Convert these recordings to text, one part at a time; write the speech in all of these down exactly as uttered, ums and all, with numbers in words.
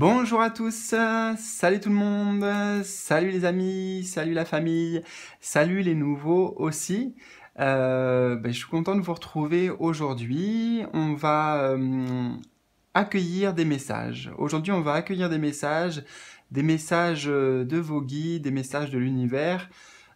Bonjour à tous, salut tout le monde, salut les amis, salut la famille, salut les nouveaux aussi. Euh, ben, je suis content de vous retrouver aujourd'hui. On va euh, accueillir des messages. Aujourd'hui, on va accueillir des messages, des messages de vos guides, des messages de l'univers.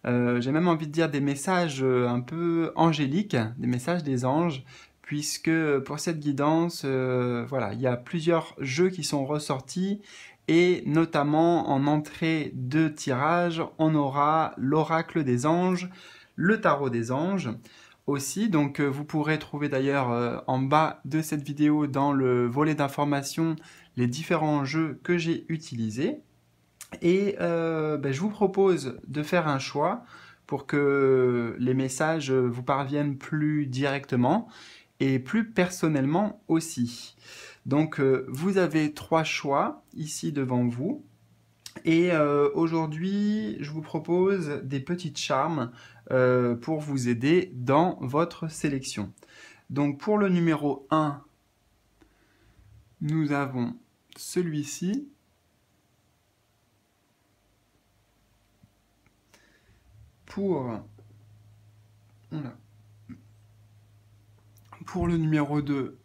Euh, j'ai même envie de dire des messages un peu angéliques, des messages des anges. Puisque pour cette guidance, euh, voilà, il y a plusieurs jeux qui sont ressortis et notamment en entrée de tirage, on aura l'oracle des anges, le tarot des anges aussi. Donc euh, vous pourrez trouver d'ailleurs euh, en bas de cette vidéo dans le volet d'information les différents jeux que j'ai utilisés. Et euh, ben, je vous propose de faire un choix pour que les messages vous parviennent plus directement et plus personnellement aussi. Donc euh, vous avez trois choix ici devant vous et euh, aujourd'hui je vous propose des petites charmes euh, pour vous aider dans votre sélection. Donc pour le numéro un, nous avons celui-ci. Pour... Voilà. Pour le numéro deux,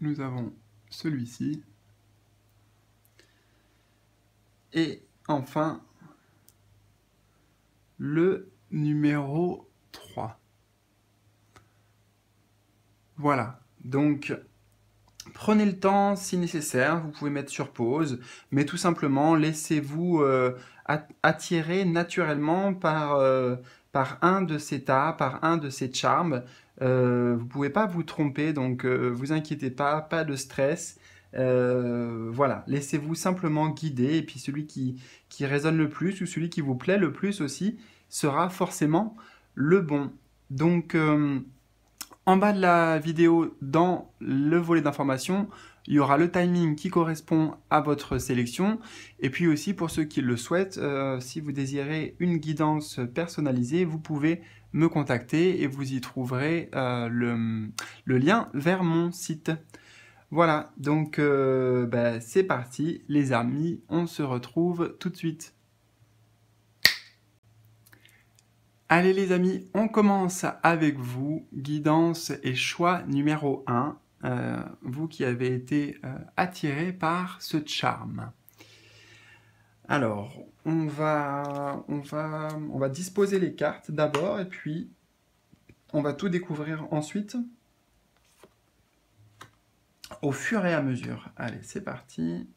nous avons celui-ci. Et enfin, le numéro trois. Voilà, donc prenez le temps si nécessaire, vous pouvez mettre sur pause, mais tout simplement laissez-vous euh, attirer naturellement par... Euh, par un de ces tas, par un de ces charmes. Euh, vous ne pouvez pas vous tromper, donc euh, vous inquiétez pas, pas de stress. Euh, voilà, laissez-vous simplement guider, et puis celui qui, qui résonne le plus, ou celui qui vous plaît le plus aussi, sera forcément le bon. Donc, euh, en bas de la vidéo, dans le volet d'information, il y aura le timing qui correspond à votre sélection. Et puis aussi, pour ceux qui le souhaitent, euh, si vous désirez une guidance personnalisée, vous pouvez me contacter et vous y trouverez euh, le, le lien vers mon site. Voilà, donc euh, bah, c'est parti les amis, on se retrouve tout de suite. Allez les amis, on commence avec vous, guidance et choix numéro un. Euh, vous qui avez été euh, attiré par ce charme. Alors, on va, on va, on va disposer les cartes d'abord, et puis on va tout découvrir ensuite, au fur et à mesure. Allez, c'est parti.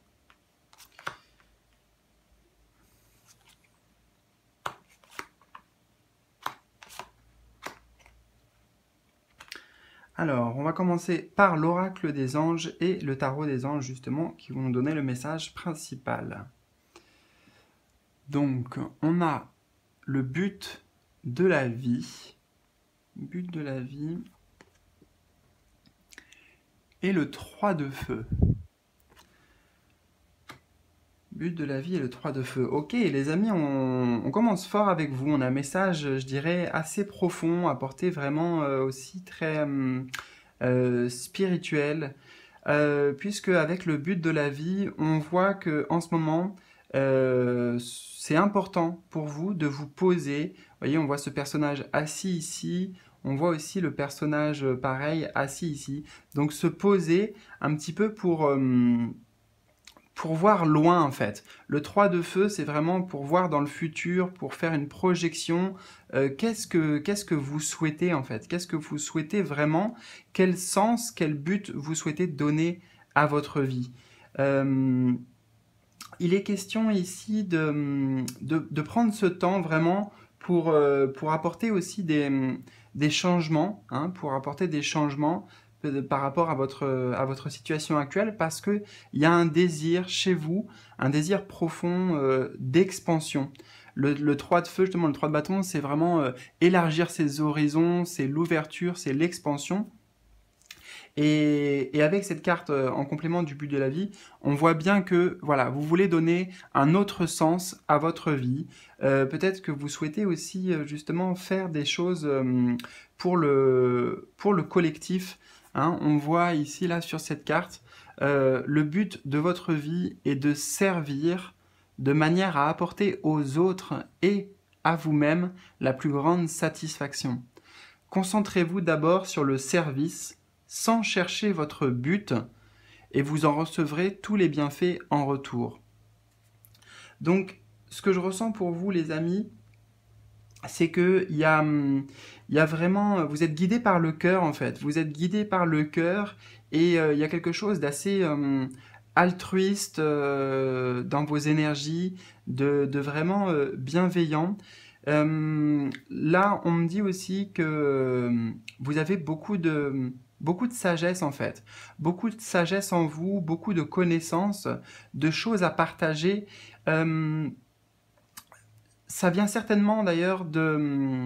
Alors, on va commencer par l'oracle des anges et le tarot des anges, justement, qui vont nous donner le message principal. Donc, on a le but de la vie, but de la vie, et le trois de feu. But de la vie et le trois de feu. Ok, les amis, on, on commence fort avec vous. On a un message, je dirais, assez profond, à portée vraiment euh, aussi très euh, spirituel, euh, puisque avec le but de la vie, on voit que en ce moment, euh, c'est important pour vous de vous poser. Vous voyez, on voit ce personnage assis ici. On voit aussi le personnage pareil assis ici. Donc se poser un petit peu pour... Euh, pour voir loin en fait. Le trois de feu, c'est vraiment pour voir dans le futur, pour faire une projection. Euh, qu'est-ce que, qu'est-ce que vous souhaitez en fait? Qu'est-ce que vous souhaitez vraiment? Quel sens, quel but vous souhaitez donner à votre vie? euh, Il est question ici de, de, de prendre ce temps vraiment pour, euh, pour apporter aussi des, des changements, hein, pour apporter des changements par rapport à votre, à votre situation actuelle, parce qu'il y a un désir chez vous, un désir profond euh, d'expansion. Le, le trois de feu, justement, le trois de bâton, c'est vraiment euh, élargir ses horizons, c'est l'ouverture, c'est l'expansion. Et, et avec cette carte euh, en complément du but de la vie, on voit bien que voilà, vous voulez donner un autre sens à votre vie. Euh, peut-être que vous souhaitez aussi euh, justement faire des choses euh, pour, le, pour le collectif. Hein, on voit ici, là, sur cette carte, euh, le but de votre vie est de servir de manière à apporter aux autres et à vous-même la plus grande satisfaction. Concentrez-vous d'abord sur le service sans chercher votre but et vous en recevrez tous les bienfaits en retour. Donc, ce que je ressens pour vous, les amis, c'est que il y a, y a vraiment... Vous êtes guidés par le cœur, en fait. Vous êtes guidés par le cœur et il euh, y a quelque chose d'assez euh, altruiste euh, dans vos énergies, de, de vraiment euh, bienveillant. Euh, là, on me dit aussi que vous avez beaucoup de... Beaucoup de sagesse en fait, beaucoup de sagesse en vous, beaucoup de connaissances, de choses à partager. Euh, ça vient certainement d'ailleurs de,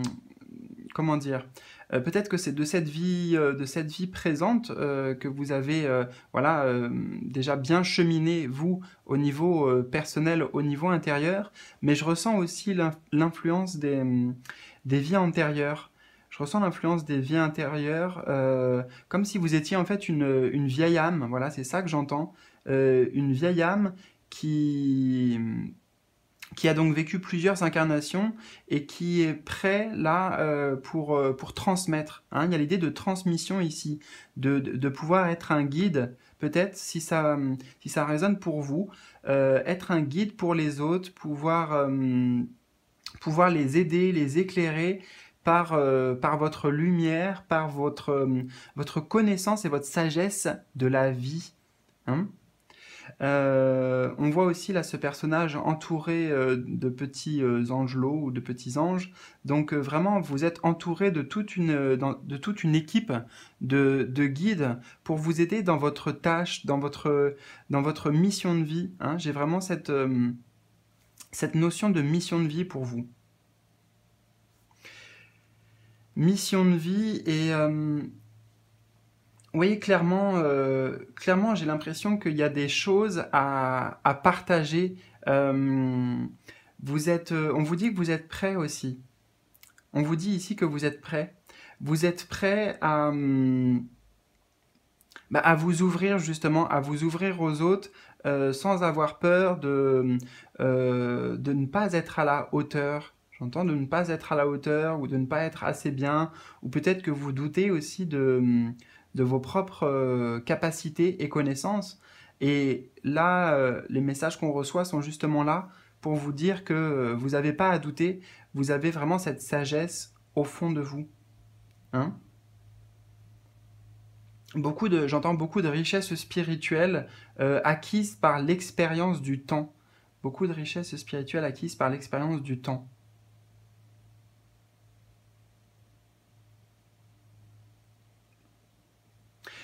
comment dire, euh, peut-être que c'est de cette vie, euh, de cette vie présente euh, que vous avez euh, voilà, euh, déjà bien cheminé, vous, au niveau euh, personnel, au niveau intérieur, mais je ressens aussi l'influence des, des vies antérieures. Je ressens l'influence des vies intérieures, euh, comme si vous étiez en fait une, une vieille âme, voilà, c'est ça que j'entends, euh, une vieille âme qui, qui a donc vécu plusieurs incarnations et qui est prêt là euh, pour, euh, pour transmettre, hein. Il y a l'idée de transmission ici, de, de, de pouvoir être un guide, peut-être, si ça, si ça résonne pour vous, euh, être un guide pour les autres, pouvoir, euh, pouvoir les aider, les éclairer, Par, euh, par votre lumière, par votre, euh, votre connaissance et votre sagesse de la vie. Hein euh, on voit aussi là ce personnage entouré euh, de petits euh, angelots ou de petits anges. Donc euh, vraiment, vous êtes entouré de toute une, euh, dans, de toute une équipe de, de guides pour vous aider dans votre tâche, dans votre, dans votre mission de vie. Hein. J'ai vraiment cette, euh, cette notion de mission de vie pour vous. Mission de vie et euh, vous voyez clairement, euh, clairement j'ai l'impression qu'il y a des choses à, à partager. Euh, vous êtes, on vous dit que vous êtes prêt aussi. On vous dit ici que vous êtes prêt. Vous êtes prêt à, euh, bah, à vous ouvrir justement, à vous ouvrir aux autres euh, sans avoir peur de, euh, de ne pas être à la hauteur. J'entends de ne pas être à la hauteur ou de ne pas être assez bien, ou peut-être que vous doutez aussi de, de vos propres capacités et connaissances. Et là, les messages qu'on reçoit sont justement là pour vous dire que vous n'avez pas à douter, vous avez vraiment cette sagesse au fond de vous. Hein ? Beaucoup de, j'entends beaucoup de richesses spirituelles euh, acquises par l'expérience du temps. Beaucoup de richesses spirituelles acquises par l'expérience du temps.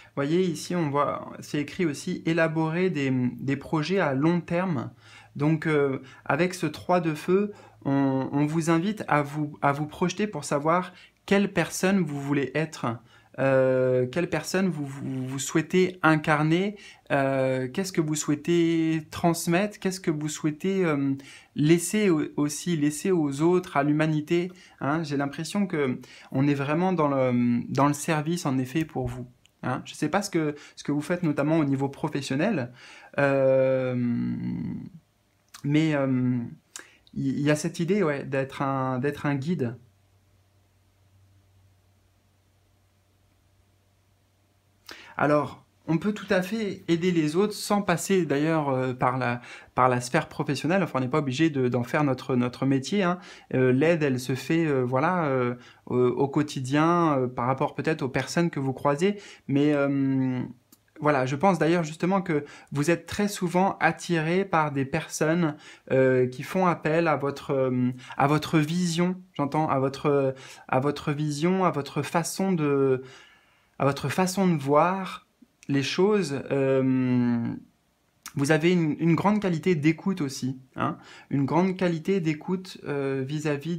Vous voyez, ici, on voit, c'est écrit aussi « élaborer des, des projets à long terme ». Donc, euh, avec ce trois de feu, on, on vous invite à vous, à vous projeter pour savoir quelle personne vous voulez être, euh, quelle personne vous, vous, vous souhaitez incarner, euh, qu'est-ce que vous souhaitez transmettre, qu'est-ce que vous souhaitez euh, laisser aussi, laisser aux autres, à l'humanité. Hein. J'ai l'impression qu'on est vraiment dans le, dans le service, en effet, pour vous. Hein, je ne sais pas ce que, ce que vous faites notamment au niveau professionnel, euh, mais il euh, y, y a cette idée ouais, d'être un, d'être un guide. Alors, on peut tout à fait aider les autres sans passer d'ailleurs euh, par, la, par la sphère professionnelle. Enfin, on n'est pas obligé de, d'en faire notre, notre métier. Hein. Euh, l'aide, elle se fait euh, voilà, euh, euh, au quotidien, euh, par rapport peut-être aux personnes que vous croisez. Mais euh, voilà, je pense d'ailleurs justement que vous êtes très souvent attiré par des personnes euh, qui font appel à votre, euh, à votre vision, j'entends, à votre, à votre vision, à votre façon de, à votre façon de voir les choses. Euh, vous avez une, une grande qualité d'écoute aussi, hein, une grande qualité d'écoute euh, vis-à-vis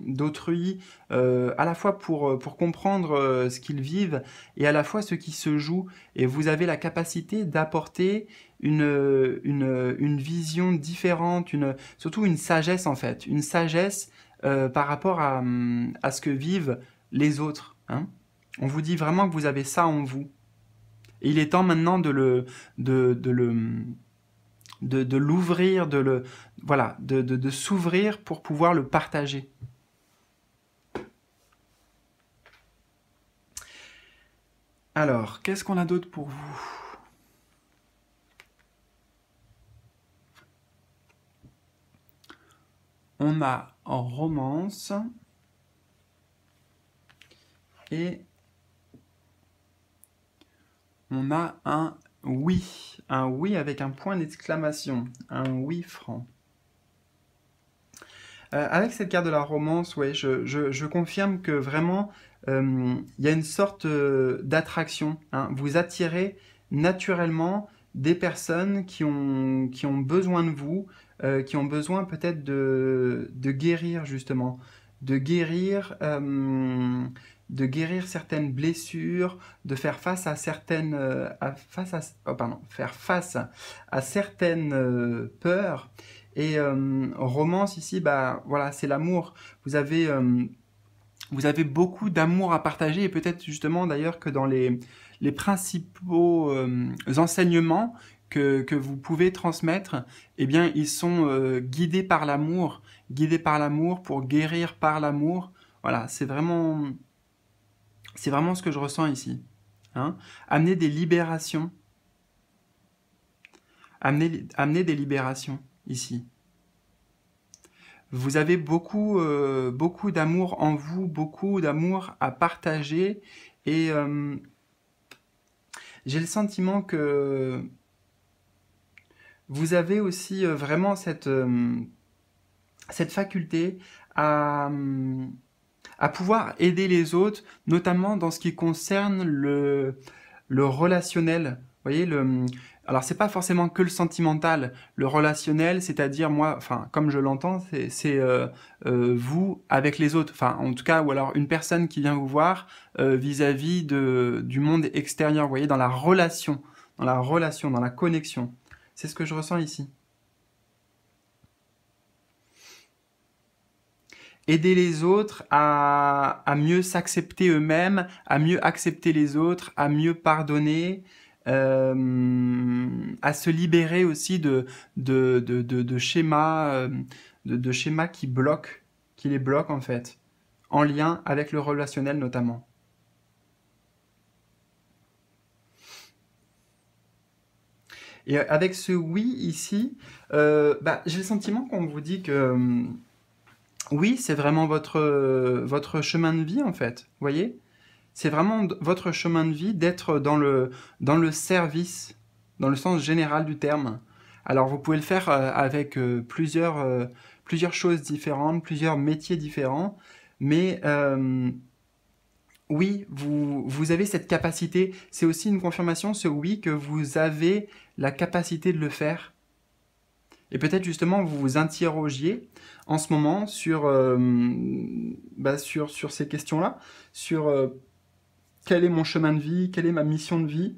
d'autrui, euh, à la fois pour, pour comprendre euh, ce qu'ils vivent et à la fois ce qui se joue. Et vous avez la capacité d'apporter une, une, une vision différente, une, surtout une sagesse en fait, une sagesse euh, par rapport à, à ce que vivent les autres. Hein. On vous dit vraiment que vous avez ça en vous. Et il est temps maintenant de le, de, de le, de, de l'ouvrir, de le, voilà, de, de, de s'ouvrir pour pouvoir le partager. Alors, qu'est-ce qu'on a d'autre pour vous? On a en romance et on a un oui, un oui avec un point d'exclamation, un oui franc. Euh, avec cette carte de la romance, ouais, je, je, je confirme que vraiment, euh, y a une sorte euh, d'attraction, hein. Vous attirez naturellement des personnes qui ont, qui ont besoin de vous, euh, qui ont besoin peut-être de, de guérir justement, de guérir, euh, de guérir certaines blessures, de faire face à certaines, euh, à, face à, oh, pardon, faire face à certaines euh, peurs. Et euh, romance ici, bah voilà, c'est l'amour. Vous avez, euh, vous avez beaucoup d'amour à partager et peut-être justement d'ailleurs que dans les les principaux euh, enseignements que, que vous pouvez transmettre, eh bien, ils sont euh, guidés par l'amour, guidés par l'amour pour guérir par l'amour. Voilà, c'est vraiment, c'est vraiment ce que je ressens ici. Hein. Amener des libérations, amener, amener des libérations ici. Vous avez beaucoup, euh, beaucoup d'amour en vous, beaucoup d'amour à partager et euh, j'ai le sentiment que vous avez aussi vraiment cette, cette faculté à, à pouvoir aider les autres, notamment dans ce qui concerne le, le relationnel. Vous voyez, le, alors c'est pas forcément que le sentimental, le relationnel, c'est-à-dire moi, enfin comme je l'entends, c'est euh, euh, vous avec les autres, enfin en tout cas, ou alors une personne qui vient vous voir euh, vis-à-vis de du monde extérieur, vous voyez, dans la relation, dans la relation, dans la connexion. C'est ce que je ressens ici. Aider les autres à, à mieux s'accepter eux-mêmes, à mieux accepter les autres, à mieux pardonner. Euh, à se libérer aussi de, de, de, de, de schémas de, de schémas qui bloquent, qui les bloquent en fait, en lien avec le relationnel notamment. Et avec ce oui ici, euh, bah, j'ai le sentiment qu'on vous dit que oui, c'est vraiment votre, votre chemin de vie en fait, vous voyez ? C'est vraiment votre chemin de vie d'être dans le, dans le service, dans le sens général du terme. Alors vous pouvez le faire avec plusieurs, plusieurs choses différentes, plusieurs métiers différents, mais euh, oui, vous, vous avez cette capacité. C'est aussi une confirmation, ce oui, que vous avez la capacité de le faire. Et peut-être justement vous vous interrogiez en ce moment sur, euh, bah sur, sur ces questions-là, sur... Euh, quel est mon chemin de vie? Quelle est ma mission de vie?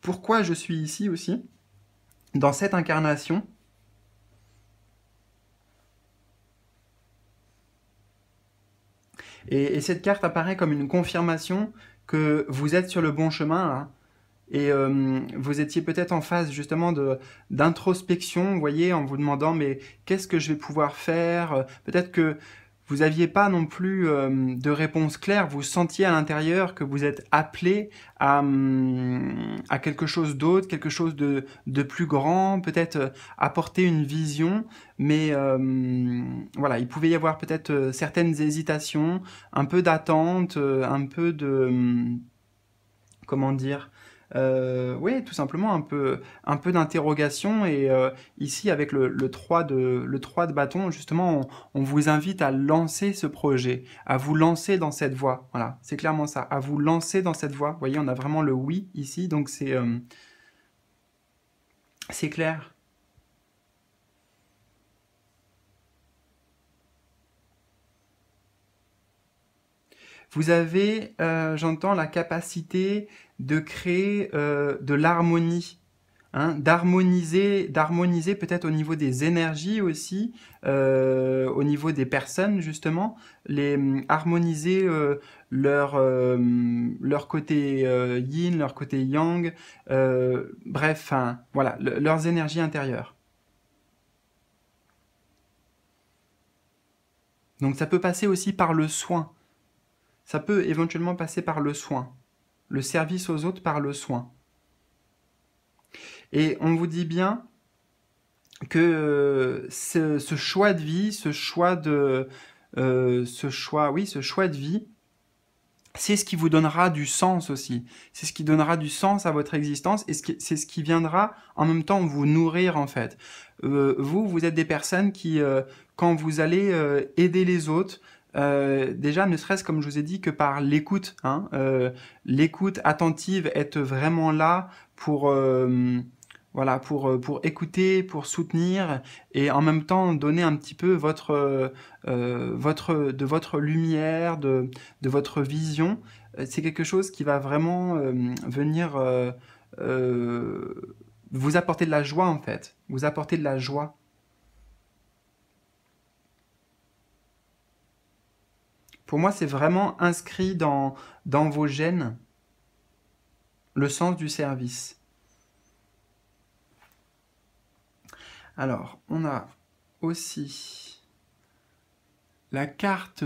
Pourquoi je suis ici aussi, dans cette incarnation? Et, et cette carte apparaît comme une confirmation que vous êtes sur le bon chemin, là. Et euh, vous étiez peut-être en phase justement d'introspection, vous voyez, en vous demandant « mais qu'est-ce que je vais pouvoir faire ?» Peut-être que... vous n'aviez pas non plus euh, de réponse claire, vous sentiez à l'intérieur que vous êtes appelé à, à quelque chose d'autre, quelque chose de, de plus grand, peut-être apporter une vision, mais euh, voilà, il pouvait y avoir peut-être certaines hésitations, un peu d'attente, un peu de... comment dire ? Euh, oui, tout simplement un peu, un peu d'interrogation et euh, ici avec le, le, trois de, le trois de bâton, justement, on, on vous invite à lancer ce projet, à vous lancer dans cette voie, voilà, c'est clairement ça, à vous lancer dans cette voie, vous voyez, on a vraiment le oui ici, donc c'est euh, c'est clair. Vous avez, euh, j'entends, la capacité de créer euh, de l'harmonie, hein, d'harmoniser, d'harmoniser peut-être au niveau des énergies aussi, euh, au niveau des personnes, justement, les harmoniser euh, leur, euh, leur côté euh, yin, leur côté yang, euh, bref, hein, voilà, le, leurs énergies intérieures. Donc ça peut passer aussi par le soin. Ça peut éventuellement passer par le soin. Le service aux autres par le soin. Et on vous dit bien que ce, ce choix de vie, ce choix de, euh, ce choix, oui, ce choix de vie, c'est ce qui vous donnera du sens aussi. C'est ce qui donnera du sens à votre existence et c'est ce qui viendra en même temps vous nourrir en fait. Euh, vous, vous êtes des personnes qui, euh, quand vous allez euh, aider les autres, euh, déjà ne serait-ce comme je vous ai dit que par l'écoute, hein, euh, l'écoute attentive, être vraiment là pour... Euh, Voilà, pour, pour écouter, pour soutenir et en même temps donner un petit peu votre, euh, votre, de votre lumière, de, de votre vision. C'est quelque chose qui va vraiment euh, venir euh, euh, vous apporter de la joie en fait, vous apporter de la joie. Pour moi, c'est vraiment inscrit dans, dans vos gènes, le sens du service. Alors, on a aussi la carte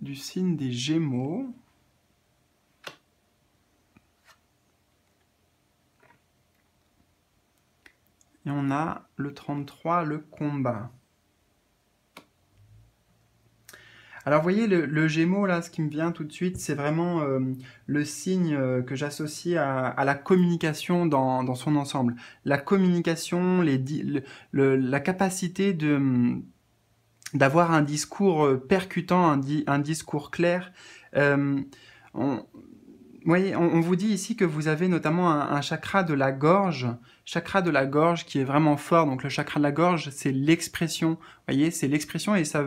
du signe des Gémeaux. Et on a le trente-trois, le combat. Alors, vous voyez, le, le Gémeaux, là, ce qui me vient tout de suite, c'est vraiment euh, le signe euh, que j'associe à, à la communication dans, dans son ensemble. La communication, les, le, le, la capacité de, d'avoir un discours percutant, un, di, un discours clair. Euh, on, vous voyez, on, on vous dit ici que vous avez notamment un, un chakra de la gorge, chakra de la gorge qui est vraiment fort. Donc, le chakra de la gorge, c'est l'expression. Vous voyez, c'est l'expression et ça...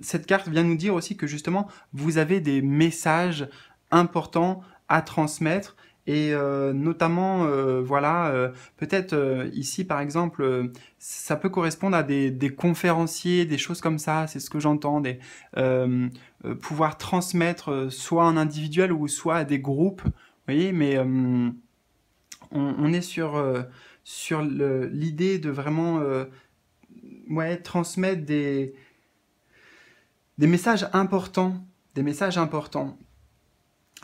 Cette carte vient nous dire aussi que justement, vous avez des messages importants à transmettre et euh, notamment, euh, voilà, euh, peut-être euh, ici par exemple, euh, ça peut correspondre à des, des conférenciers, des choses comme ça, c'est ce que j'entends, des, euh, euh, pouvoir transmettre soit en individuel ou soit à des groupes, vous voyez, mais euh, on, on est sur, euh, sur l'idée de vraiment euh, ouais, transmettre des... Des messages importants, des messages importants.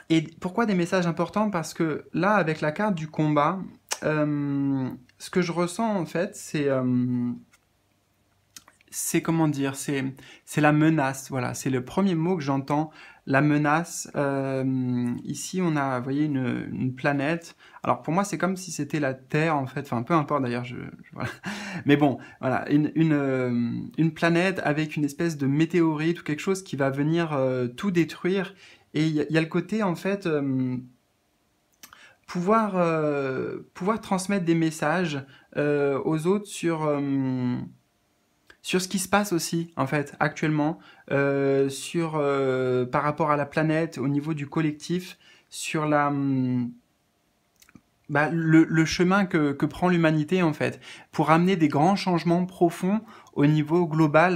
Et pourquoi des messages importants? Parce que là, avec la carte du combat, euh, ce que je ressens en fait, c'est, euh, c'est comment dire, c'est la menace. Voilà, c'est le premier mot que j'entends, la menace. Euh, ici, on a, vous voyez, une, une planète. Alors pour moi, c'est comme si c'était la Terre en fait. Enfin, peu importe d'ailleurs. Je, je, voilà. Mais bon, voilà, une, une, euh, une planète avec une espèce de météorite ou quelque chose qui va venir euh, tout détruire. Et il y, y a le côté, en fait, euh, pouvoir, euh, pouvoir transmettre des messages euh, aux autres sur, euh, sur ce qui se passe aussi, en fait, actuellement, euh, sur, euh, par rapport à la planète, au niveau du collectif, sur la... Euh, Bah, le, le chemin que, que prend l'humanité en fait, pour amener des grands changements profonds au niveau global.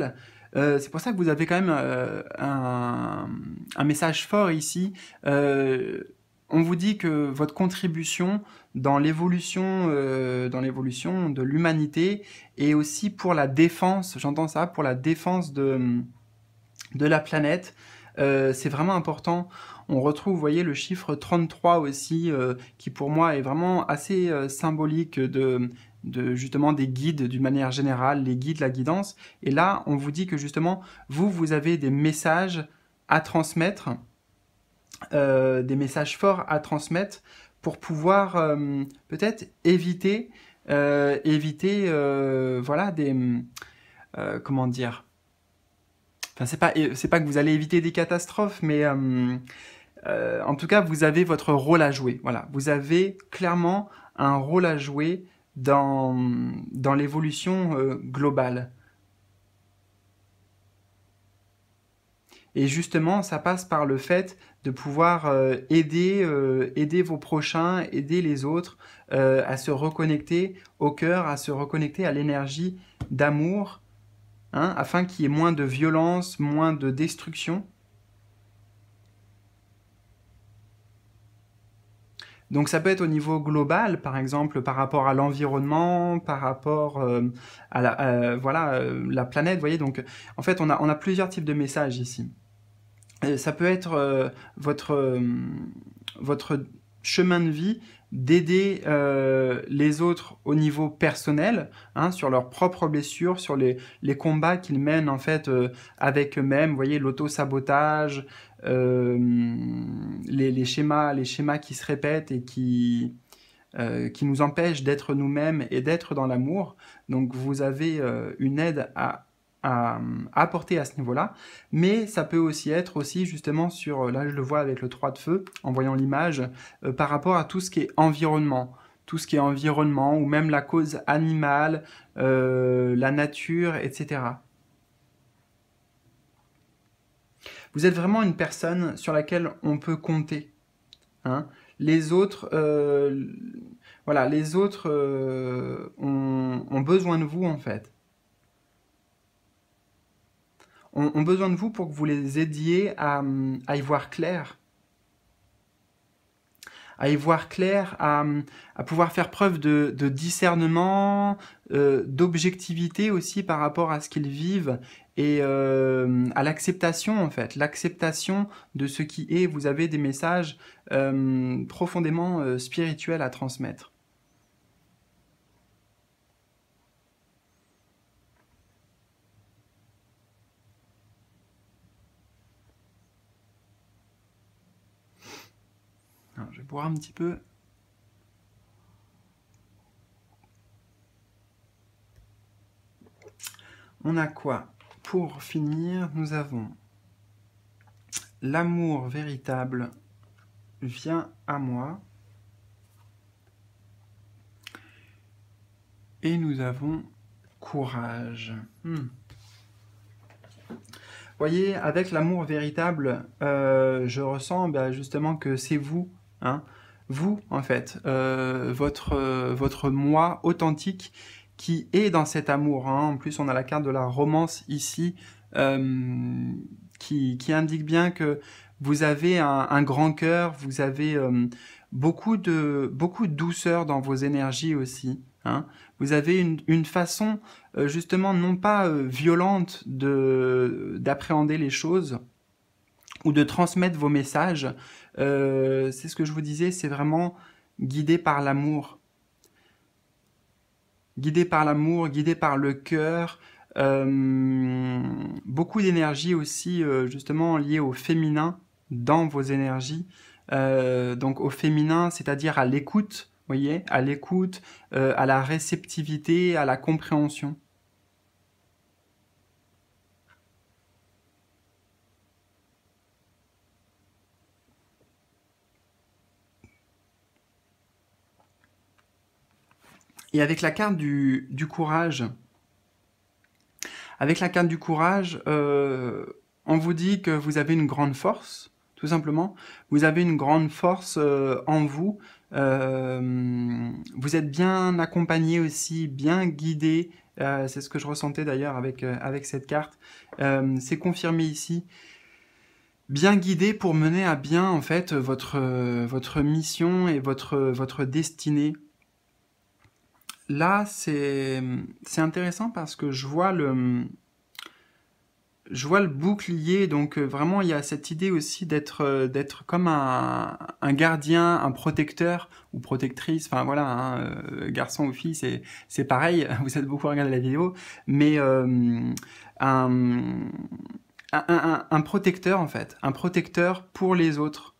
Euh, c'est pour ça que vous avez quand même euh, un, un message fort ici. Euh, on vous dit que votre contribution dans l'évolution euh, dans l'évolution de l'humanité et aussi pour la défense, j'entends ça, pour la défense de, de la planète, euh, c'est vraiment important. On retrouve, vous voyez, le chiffre trente-trois aussi, euh, qui pour moi est vraiment assez euh, symbolique de, de justement des guides d'une manière générale, les guides, la guidance. Et là, on vous dit que justement, vous, vous avez des messages à transmettre, euh, des messages forts à transmettre pour pouvoir euh, peut-être éviter, euh, éviter, euh, voilà, des, euh, comment dire, enfin, c'est pas, c'est pas que vous allez éviter des catastrophes, mais euh, euh, en tout cas, vous avez votre rôle à jouer. Voilà, vous avez clairement un rôle à jouer dans, dans l'évolution euh, globale. Et justement, ça passe par le fait de pouvoir euh, aider, euh, aider vos prochains, aider les autres euh, à se reconnecter au cœur, à se reconnecter à l'énergie d'amour hein, afin qu'il y ait moins de violence, moins de destruction. Donc ça peut être au niveau global, par exemple, par rapport à l'environnement, par rapport euh, à la, euh, voilà, euh, la planète, vous voyez. Donc en fait, on a, on a plusieurs types de messages ici. Et ça peut être euh, votre, euh, votre chemin de vie d'aider euh, les autres au niveau personnel, hein, sur leurs propres blessures, sur les, les combats qu'ils mènent en fait euh, avec eux-mêmes, vous voyez, l'auto-sabotage, euh, les, les, schémas, les schémas qui se répètent et qui, euh, qui nous empêchent d'être nous-mêmes et d'être dans l'amour. Donc vous avez euh, une aide à, à, à apporter à ce niveau-là, mais ça peut aussi être aussi justement sur, là je le vois avec le trois de feu, en voyant l'image, euh, par rapport à tout ce qui est environnement, tout ce qui est environnement, ou même la cause animale, euh, la nature, et cetera. Vous êtes vraiment une personne sur laquelle on peut compter. Hein. Les autres, euh, voilà, les autres euh, ont, ont besoin de vous, en fait. Ont, ont besoin de vous pour que vous les aidiez à, à y voir clair. à y voir clair, à, à pouvoir faire preuve de, de discernement, euh, d'objectivité aussi par rapport à ce qu'ils vivent, et euh, à l'acceptation en fait, l'acceptation de ce qui est. Vous avez des messages euh, profondément euh, spirituels à transmettre. Alors, je vais boire un petit peu. On a quoi? Pour finir, nous avons l'amour véritable vient à moi. Et nous avons courage. Hmm. Vous voyez, avec l'amour véritable, euh, je ressens bah, justement que c'est vous. Hein, vous, en fait, euh, votre, euh, votre moi authentique qui est dans cet amour. Hein. En plus, on a la carte de la romance ici euh, qui, qui indique bien que vous avez un, un grand cœur, vous avez euh, beaucoup, de, beaucoup de douceur dans vos énergies aussi. Hein. Vous avez une, une façon, euh, justement, non pas euh, violente d'appréhender les choses, ou de transmettre vos messages, euh, c'est ce que je vous disais, c'est vraiment guidé par l'amour. Guidé par l'amour, guidé par le cœur, euh, beaucoup d'énergie aussi euh, justement liée au féminin dans vos énergies, euh, donc au féminin, c'est-à-dire à, à l'écoute, voyez, à l'écoute, euh, à la réceptivité, à la compréhension. Et avec la carte du, du courage, avec la carte du courage, euh, on vous dit que vous avez une grande force, tout simplement. Vous avez une grande force euh, en vous. Euh, vous êtes bien accompagné aussi, bien guidé. Euh, c'est ce que je ressentais d'ailleurs avec, euh, avec cette carte. Euh, c'est confirmé ici. Bien guidé pour mener à bien en fait votre, euh, votre mission et votre, votre destinée. Là, c'est intéressant parce que je vois le, je vois le bouclier. Donc vraiment, il y a cette idée aussi d'être d'être comme un, un gardien, un protecteur ou protectrice. Enfin voilà, hein, euh, garçon ou fille, c'est c'est pareil. Vous êtes beaucoup à regarder la vidéo, mais euh, un, un, un, un protecteur en fait, un protecteur pour les autres.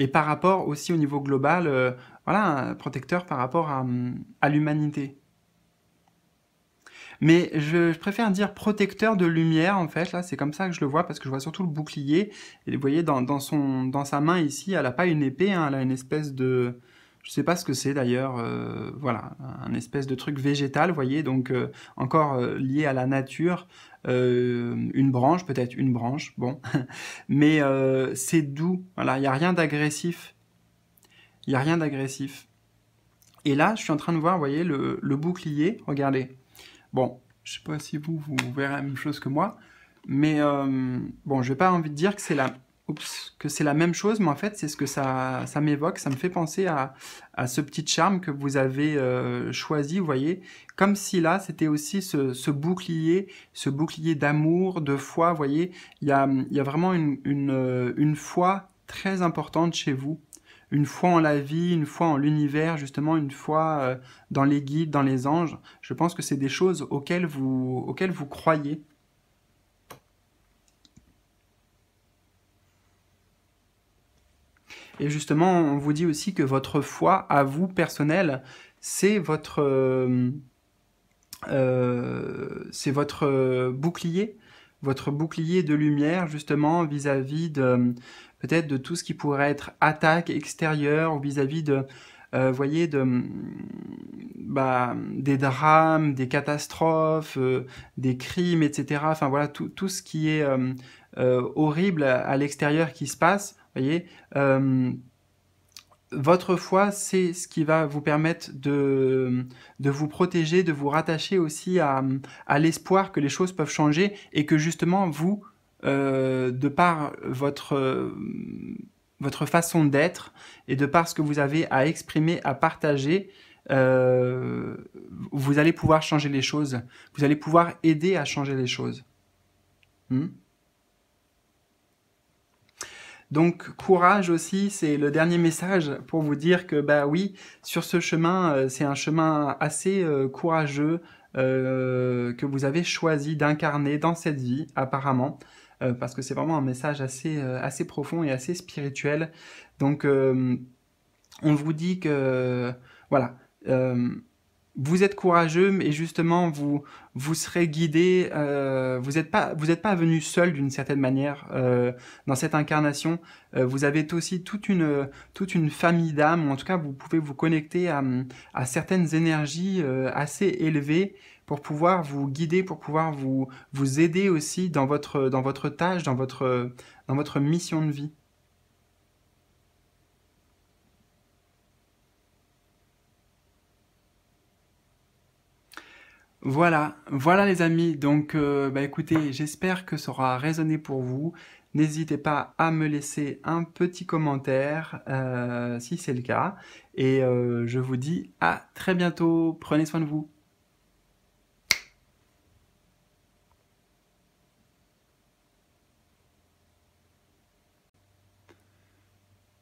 Et par rapport aussi au niveau global, euh, voilà, un protecteur par rapport à, à l'humanité. Mais je, je préfère dire protecteur de lumière, en fait, là, c'est comme ça que je le vois, parce que je vois surtout le bouclier. Et vous voyez, dans, dans, son, dans sa main ici, elle n'a pas une épée, hein, elle a une espèce de... Je ne sais pas ce que c'est d'ailleurs, euh, voilà, un espèce de truc végétal, vous voyez, donc euh, encore euh, lié à la nature, euh, une branche, peut-être une branche, bon, mais euh, c'est doux, voilà, il n'y a rien d'agressif, il n'y a rien d'agressif. Et là, je suis en train de voir, vous voyez, le, le bouclier, regardez, bon, Je sais pas si vous, vous verrez la même chose que moi. Mais euh, bon, je n'ai pas envie de dire que c'est la, la même chose, mais en fait, c'est ce que ça, ça m'évoque. Ça me fait penser à, à ce petit charme que vous avez euh, choisi, vous voyez. Comme si là, c'était aussi ce, ce bouclier, ce bouclier d'amour, de foi, vous voyez. Il y a, il y a vraiment une, une, une foi très importante chez vous. Une foi en la vie, une foi en l'univers, justement, une foi dans les guides, dans les anges. Je pense que c'est des choses auxquelles vous, auxquelles vous croyez. Et justement, on vous dit aussi que votre foi, à vous, personnelle, c'est votre, euh, euh, c'est votre bouclier. Votre bouclier de lumière, justement, vis-à-vis de peut-être de tout ce qui pourrait être attaque extérieure, ou vis-à-vis de, euh, voyez, de, bah, des drames, des catastrophes, euh, des crimes, et cetera. Enfin voilà, tout, tout ce qui est euh, euh, horrible à l'extérieur qui se passe, voyez. Euh, Votre foi, c'est ce qui va vous permettre de, de vous protéger, de vous rattacher aussi à, à l'espoir que les choses peuvent changer et que justement vous, euh, de par votre, votre façon d'être et de par ce que vous avez à exprimer, à partager, euh, vous allez pouvoir changer les choses, vous allez pouvoir aider à changer les choses. Hmm ? Donc, courage aussi, c'est le dernier message pour vous dire que, bah oui, sur ce chemin, c'est un chemin assez euh, courageux euh, que vous avez choisi d'incarner dans cette vie, apparemment, euh, parce que c'est vraiment un message assez, euh, assez profond et assez spirituel. Donc, euh, on vous dit que, voilà, euh, vous êtes courageux, mais justement, vous, vous serez guidé. Euh, vous n'êtes pas, vous êtes pas venu seul d'une certaine manière euh, dans cette incarnation. Euh, vous avez aussi toute une, toute une famille d'âmes. En tout cas, vous pouvez vous connecter à, à certaines énergies euh, assez élevées pour pouvoir vous guider, pour pouvoir vous, vous aider aussi dans votre, dans votre tâche, dans votre, dans votre mission de vie. Voilà, voilà les amis, donc euh, bah écoutez, j'espère que ça aura résonné pour vous. N'hésitez pas à me laisser un petit commentaire euh, si c'est le cas. Et euh, je vous dis à très bientôt, prenez soin de vous.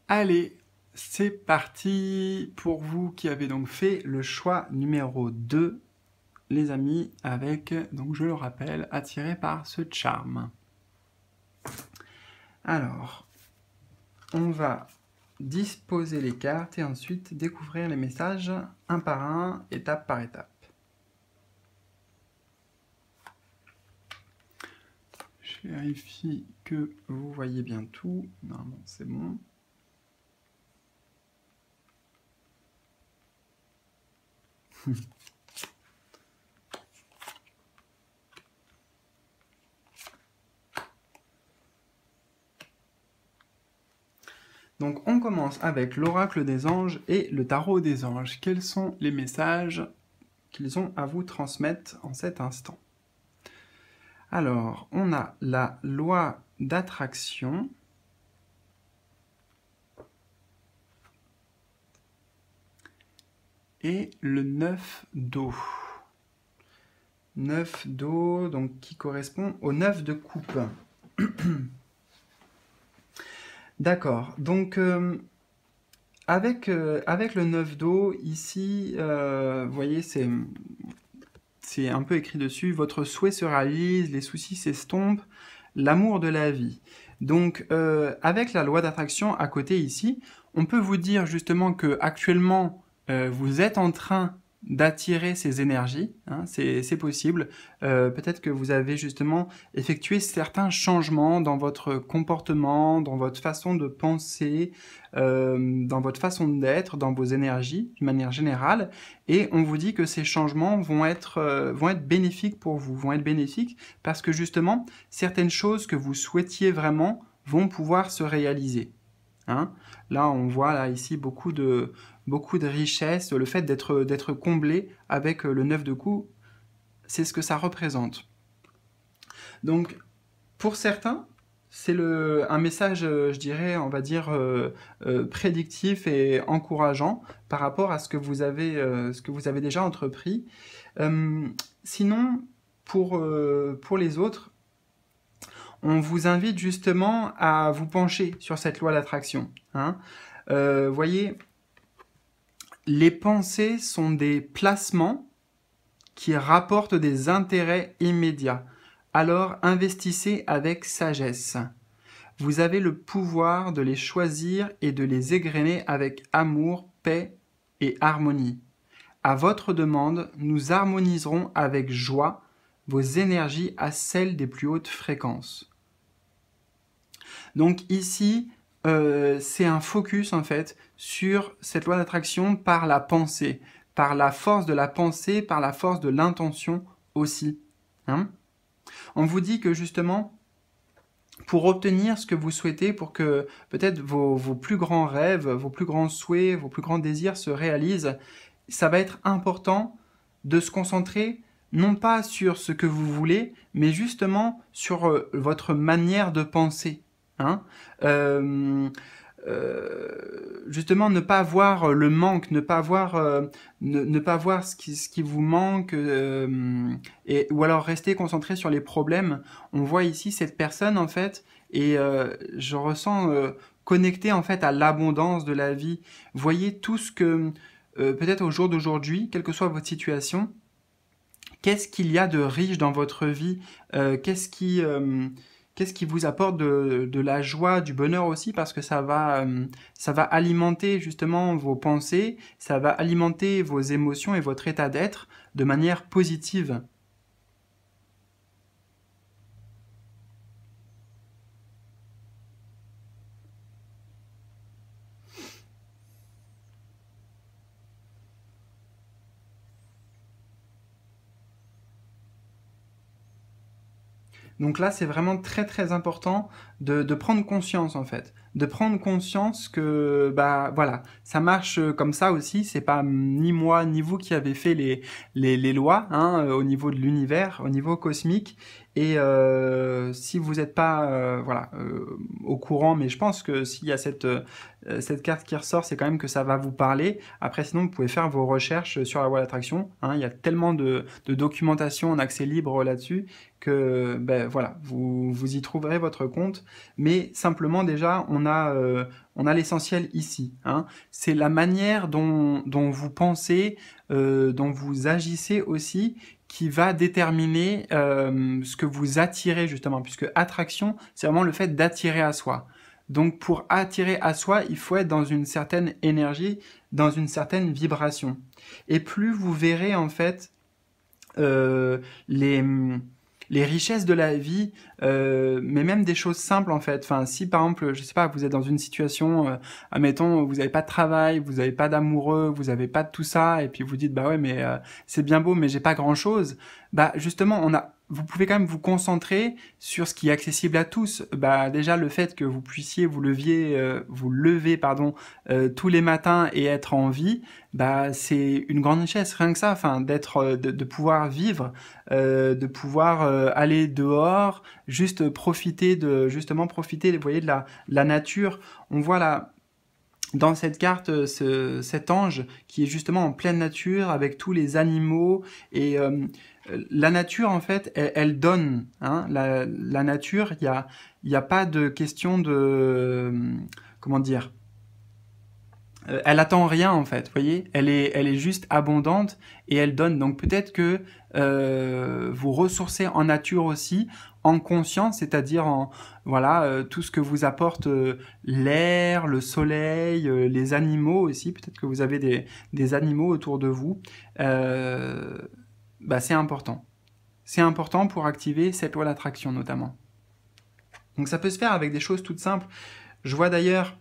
Allez, c'est parti pour vous qui avez donc fait le choix numéro deux. Les amis, avec, donc je le rappelle, attiré par ce charme. Alors, on va disposer les cartes et ensuite découvrir les messages un par un, étape par étape. Je vérifie que vous voyez bien tout. Normalement, c'est bon. Donc on commence avec l'oracle des anges et le tarot des anges. Quels sont les messages qu'ils ont à vous transmettre en cet instant? Alors, on a la loi d'attraction. Et le neuf d'eau. neuf d'eau, donc qui correspond au neuf de coupe. D'accord, donc euh, avec, euh, avec le neuf d'eau, ici, euh, vous voyez, c'est un peu écrit dessus, votre souhait se réalise, les soucis s'estompent, l'amour de la vie. Donc, euh, avec la loi d'attraction à côté ici, on peut vous dire justement que actuellement euh, vous êtes en train d'attirer ces énergies, hein, c'est possible. Euh, peut-être que vous avez justement effectué certains changements dans votre comportement, dans votre façon de penser, euh, dans votre façon d'être, dans vos énergies, d'une manière générale, et on vous dit que ces changements vont être, euh, vont être bénéfiques pour vous, vont être bénéfiques parce que justement, certaines choses que vous souhaitiez vraiment vont pouvoir se réaliser. Hein. Là, on voit là, ici beaucoup de... beaucoup de richesse, le fait d'être comblé avec le neuf de coupe, c'est ce que ça représente. Donc, pour certains, c'est le, un message, je dirais, on va dire, euh, euh, prédictif et encourageant par rapport à ce que vous avez, euh, ce que vous avez déjà entrepris. Euh, sinon, pour, euh, pour les autres, on vous invite justement à vous pencher sur cette loi d'attraction. Hein. Euh, voyez, les pensées sont des placements qui rapportent des intérêts immédiats. Alors, investissez avec sagesse. Vous avez le pouvoir de les choisir et de les égrener avec amour, paix et harmonie. À votre demande, nous harmoniserons avec joie vos énergies à celles des plus hautes fréquences. Donc ici, euh, c'est un focus en fait sur cette loi d'attraction par la pensée, par la force de la pensée, par la force de l'intention aussi. Hein ? On vous dit que justement, pour obtenir ce que vous souhaitez, pour que peut-être vos, vos plus grands rêves, vos plus grands souhaits, vos plus grands désirs se réalisent, ça va être important de se concentrer non pas sur ce que vous voulez, mais justement sur euh, votre manière de penser. Hein. Euh, euh, justement, ne pas voir le manque, ne pas voir, euh, ne, ne pas voir ce qui, ce qui vous manque, euh, et, ou alors rester concentré sur les problèmes. On voit ici cette personne, en fait, et euh, je ressens euh, connecté, en fait, à l'abondance de la vie. Voyez tout ce que, euh, peut-être au jour d'aujourd'hui, quelle que soit votre situation, qu'est-ce qu'il y a de riche dans votre vie? euh, Qu'est-ce qui, euh, qu'est-ce qui vous apporte de, de la joie, du bonheur aussi? Parce que ça va, euh, ça va alimenter justement vos pensées, ça va alimenter vos émotions et votre état d'être de manière positive. Donc là, c'est vraiment très très important de, de prendre conscience en fait, de prendre conscience que bah voilà, ça marche comme ça aussi. C'est pas ni moi ni vous qui avez fait les les, les lois hein, au niveau de l'univers, au niveau cosmique. Et euh, si vous n'êtes pas euh, voilà euh, au courant, mais je pense que s'il y a cette euh, cette carte qui ressort, c'est quand même que ça va vous parler. Après, sinon, vous pouvez faire vos recherches sur la loi d'attraction. Hein, il y a tellement de, de documentation en accès libre là-dessus que ben voilà, vous vous y trouverez votre compte. Mais simplement déjà, on a euh, on a l'essentiel ici. Hein, c'est la manière dont dont vous pensez, euh, dont vous agissez aussi, qui va déterminer euh, ce que vous attirez justement, puisque attraction, c'est vraiment le fait d'attirer à soi. Donc pour attirer à soi, il faut être dans une certaine énergie, dans une certaine vibration. Et plus vous verrez en fait euh, les, les richesses de la vie, euh, mais même des choses simples en fait. Enfin, si par exemple, je sais pas, vous êtes dans une situation, euh, admettons, vous n'avez pas de travail, vous n'avez pas d'amoureux, vous n'avez pas de tout ça, et puis vous dites bah ouais, mais euh, c'est bien beau, mais j'ai pas grand chose. Bah justement, on a vous pouvez quand même vous concentrer sur ce qui est accessible à tous. Bah déjà le fait que vous puissiez vous leviez, euh, vous lever pardon euh, tous les matins et être en vie, bah c'est une grande richesse rien que ça. Enfin d'être, euh, de, de pouvoir vivre, euh, de pouvoir euh, aller dehors, juste profiter de justement profiter, vous voyez, de la, la nature. On voit là. Dans cette carte, ce, cet ange qui est justement en pleine nature avec tous les animaux et euh, la nature en fait, elle, elle donne. Hein, la, la nature, il n'y a, y a pas de question de euh, comment dire. Euh, elle attend rien en fait, voyez. Elle est, elle est juste abondante et elle donne. Donc peut-être que euh, vous ressourcez en nature aussi. En conscience, c'est-à-dire en voilà euh, tout ce que vous apporte euh, l'air, le soleil, euh, les animaux aussi. Peut-être que vous avez des, des animaux autour de vous. Euh, bah, c'est important. C'est important pour activer cette loi d'attraction notamment. Donc ça peut se faire avec des choses toutes simples. Je vois d'ailleurs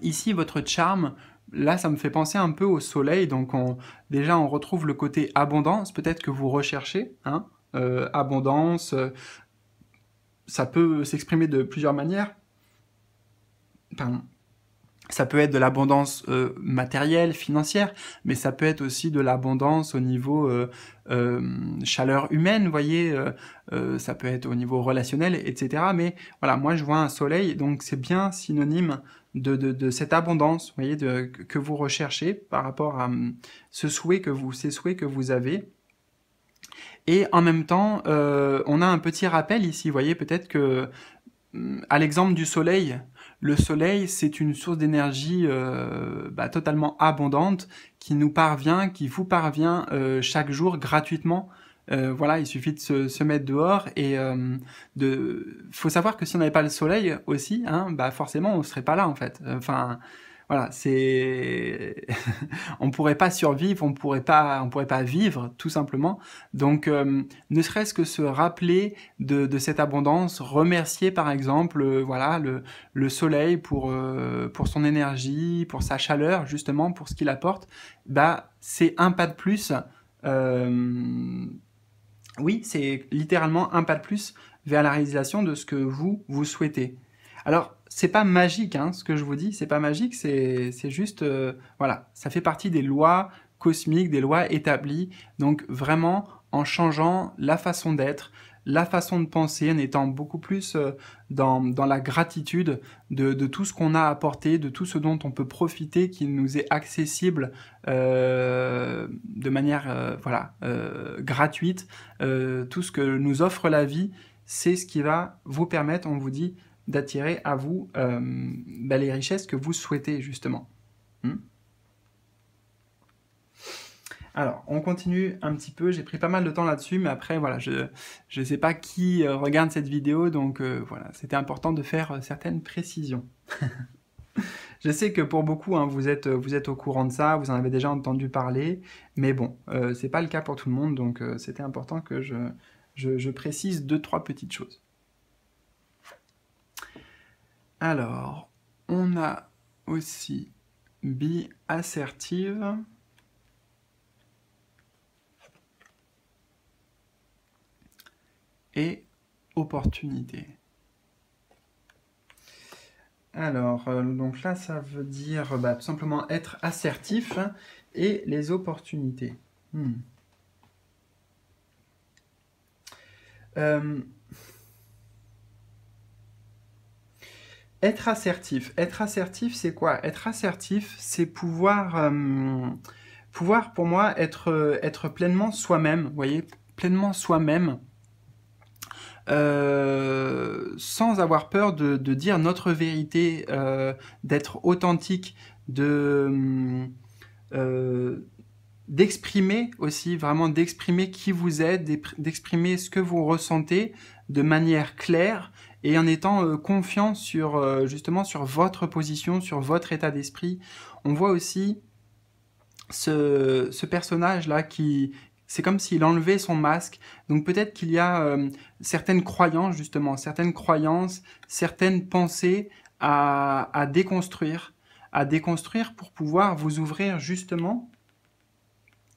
ici votre charme. Là, ça me fait penser un peu au soleil. Donc on, déjà, on retrouve le côté abondance. Peut-être que vous recherchez, hein. Euh, abondance, euh, ça peut s'exprimer de plusieurs manières. Pardon. Ça peut être de l'abondance euh, matérielle, financière, mais ça peut être aussi de l'abondance au niveau euh, euh, chaleur humaine, vous voyez, euh, euh, ça peut être au niveau relationnel, et cetera. Mais voilà, moi je vois un soleil, donc c'est bien synonyme de, de, de cette abondance, vous voyez, de, que vous recherchez par rapport à hum, ce souhait que vous, ces souhaits que vous avez. Et en même temps, euh, on a un petit rappel ici, vous voyez, peut-être que, hum, à l'exemple du soleil, le soleil, c'est une source d'énergie euh, bah, totalement abondante qui nous parvient, qui vous parvient euh, chaque jour gratuitement. Euh, voilà, il suffit de se, se mettre dehors et euh, de. Faut savoir que si on n'avait pas le soleil aussi, hein, bah forcément on serait pas là en fait. Enfin, voilà, c'est. On pourrait pas survivre, on pourrait pas, on pourrait pas vivre tout simplement. Donc, euh, ne serait-ce que se rappeler de, de cette abondance, remercier par exemple, euh, voilà, le, le soleil pour euh, pour son énergie, pour sa chaleur justement, pour ce qu'il apporte. Bah, c'est un pas de plus. Euh, Oui, c'est littéralement un pas de plus vers la réalisation de ce que vous, vous souhaitez. Alors, c'est pas magique, hein, ce que je vous dis, c'est pas magique, c'est juste, euh, voilà, ça fait partie des lois cosmiques, des lois établies, donc vraiment en changeant la façon d'être, la façon de penser, en étant beaucoup plus dans, dans la gratitude de, de tout ce qu'on a apporté, de tout ce dont on peut profiter, qui nous est accessible euh, de manière euh, voilà, euh, gratuite. Euh, tout ce que nous offre la vie, c'est ce qui va vous permettre, on vous dit, d'attirer à vous euh, bah, les richesses que vous souhaitez, justement. Hmm? Alors, on continue un petit peu, j'ai pris pas mal de temps là-dessus, mais après, voilà, je ne sais pas qui euh, regarde cette vidéo, donc euh, voilà, c'était important de faire euh, certaines précisions. Je sais que pour beaucoup, hein, vous êtes, vous êtes au courant de ça, vous en avez déjà entendu parler, mais bon, euh, c'est pas le cas pour tout le monde, donc euh, c'était important que je, je, je précise deux, trois petites choses. Alors, on a aussi bille assertive. Et opportunité. Alors, euh, donc là, ça veut dire bah, tout simplement être assertif hein, et les opportunités. Hmm. Euh... Être assertif. Être assertif, c'est quoi? Être assertif, c'est pouvoir, euh, pouvoir, pour moi, être, être pleinement soi-même, vous voyez, pleinement soi-même. Euh, sans avoir peur de, de dire notre vérité, euh, d'être authentique, de, euh, d'exprimer aussi, vraiment d'exprimer qui vous êtes, d'exprimer ce que vous ressentez de manière claire et en étant euh, confiant sur, euh, justement sur votre position, sur votre état d'esprit. On voit aussi ce, ce personnage-là qui... C'est comme s'il enlevait son masque. Donc peut-être qu'il y a euh, certaines croyances, justement, certaines croyances, certaines pensées à, à déconstruire, à déconstruire pour pouvoir vous ouvrir justement,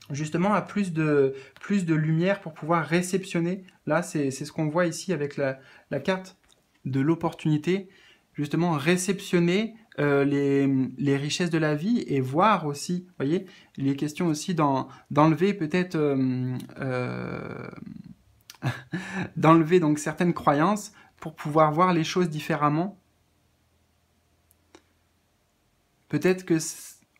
justement à plus de, plus de lumière, pour pouvoir réceptionner. Là, c'est ce qu'on voit ici avec la, la carte de l'opportunité, justement réceptionner Euh, les, les richesses de la vie et voir aussi, vous voyez, il est question aussi d'enlever peut-être euh, euh, d'enlever donc certaines croyances pour pouvoir voir les choses différemment. Peut-être que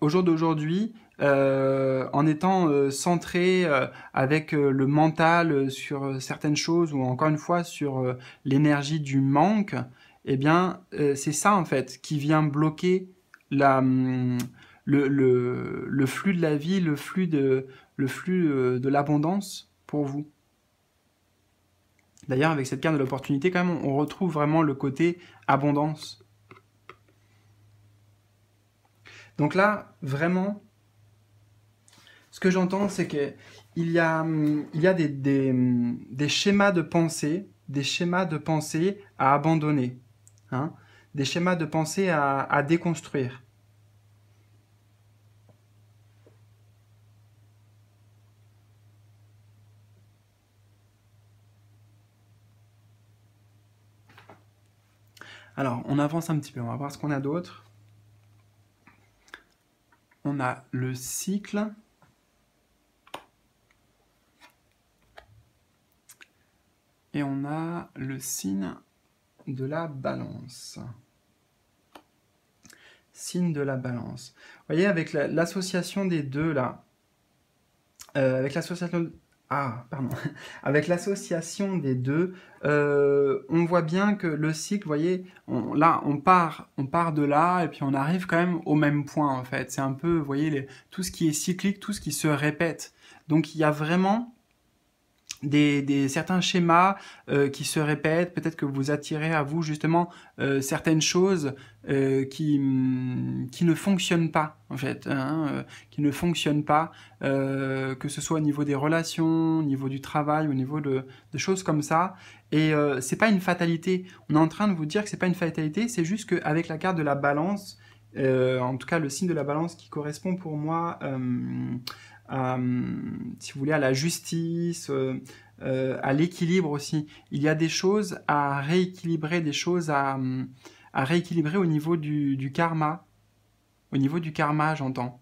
au jour d'aujourd'hui, euh, en étant euh, centré euh, avec euh, le mental euh, sur euh, certaines choses ou encore une fois sur euh, l'énergie du manque, eh bien, euh, c'est ça, en fait, qui vient bloquer la, le, le, le flux de la vie, le flux de, le flux de l'abondance pour vous. D'ailleurs, avec cette carte de l'opportunité, quand même, on retrouve vraiment le côté abondance. Donc là, vraiment, ce que j'entends, c'est qu'il y a, il y a des, des, des schémas de pensée, des schémas de pensée à abandonner. Hein, des schémas de pensée à, à déconstruire. Alors, on avance un petit peu, on va voir ce qu'on a d'autre. on a le cycle et on a le signe de la balance. Signe de la balance. Vous voyez, avec l'association la, des deux là, euh, avec l'association ah, pardon, avec l'association des deux, euh, on voit bien que le cycle, vous voyez, on, là on part, on part de là et puis on arrive quand même au même point en fait. C'est un peu, vous voyez, les, tout ce qui est cyclique, tout ce qui se répète. Donc il y a vraiment Des, des certains schémas euh, qui se répètent, peut-être que vous attirez à vous justement euh, certaines choses euh, qui, qui ne fonctionnent pas en fait, hein, euh, qui ne fonctionnent pas, euh, que ce soit au niveau des relations, au niveau du travail, au niveau de, de choses comme ça. Et euh, c'est pas une fatalité, on est en train de vous dire que c'est pas une fatalité, c'est juste qu'avec la carte de la balance, euh, en tout cas le signe de la balance qui correspond pour moi... Euh, Euh, si vous voulez, à la justice, euh, euh, à l'équilibre aussi. Il y a des choses à rééquilibrer, des choses à, à rééquilibrer au niveau du, du karma. Au niveau du karma, j'entends.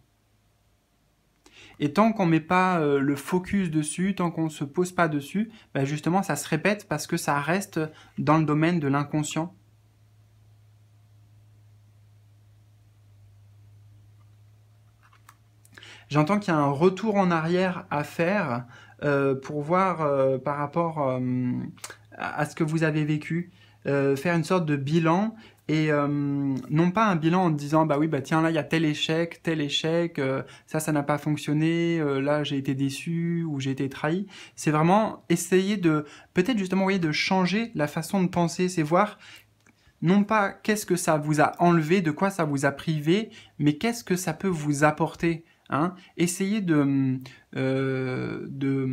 Et tant qu'on ne met pas euh, le focus dessus, tant qu'on ne se pose pas dessus, ben justement, ça se répète parce que ça reste dans le domaine de l'inconscient. J'entends qu'il y a un retour en arrière à faire euh, pour voir euh, par rapport euh, à ce que vous avez vécu, euh, faire une sorte de bilan et euh, non pas un bilan en disant bah oui bah tiens là il y a tel échec, tel échec, euh, ça ça n'a pas fonctionné, euh, là j'ai été déçu ou j'ai été trahi. C'est vraiment essayer de peut-être justement, vous voyez, de changer la façon de penser, c'est voir non pas qu'est-ce que ça vous a enlevé, de quoi ça vous a privé, mais qu'est-ce que ça peut vous apporter. Hein, essayer de, euh, de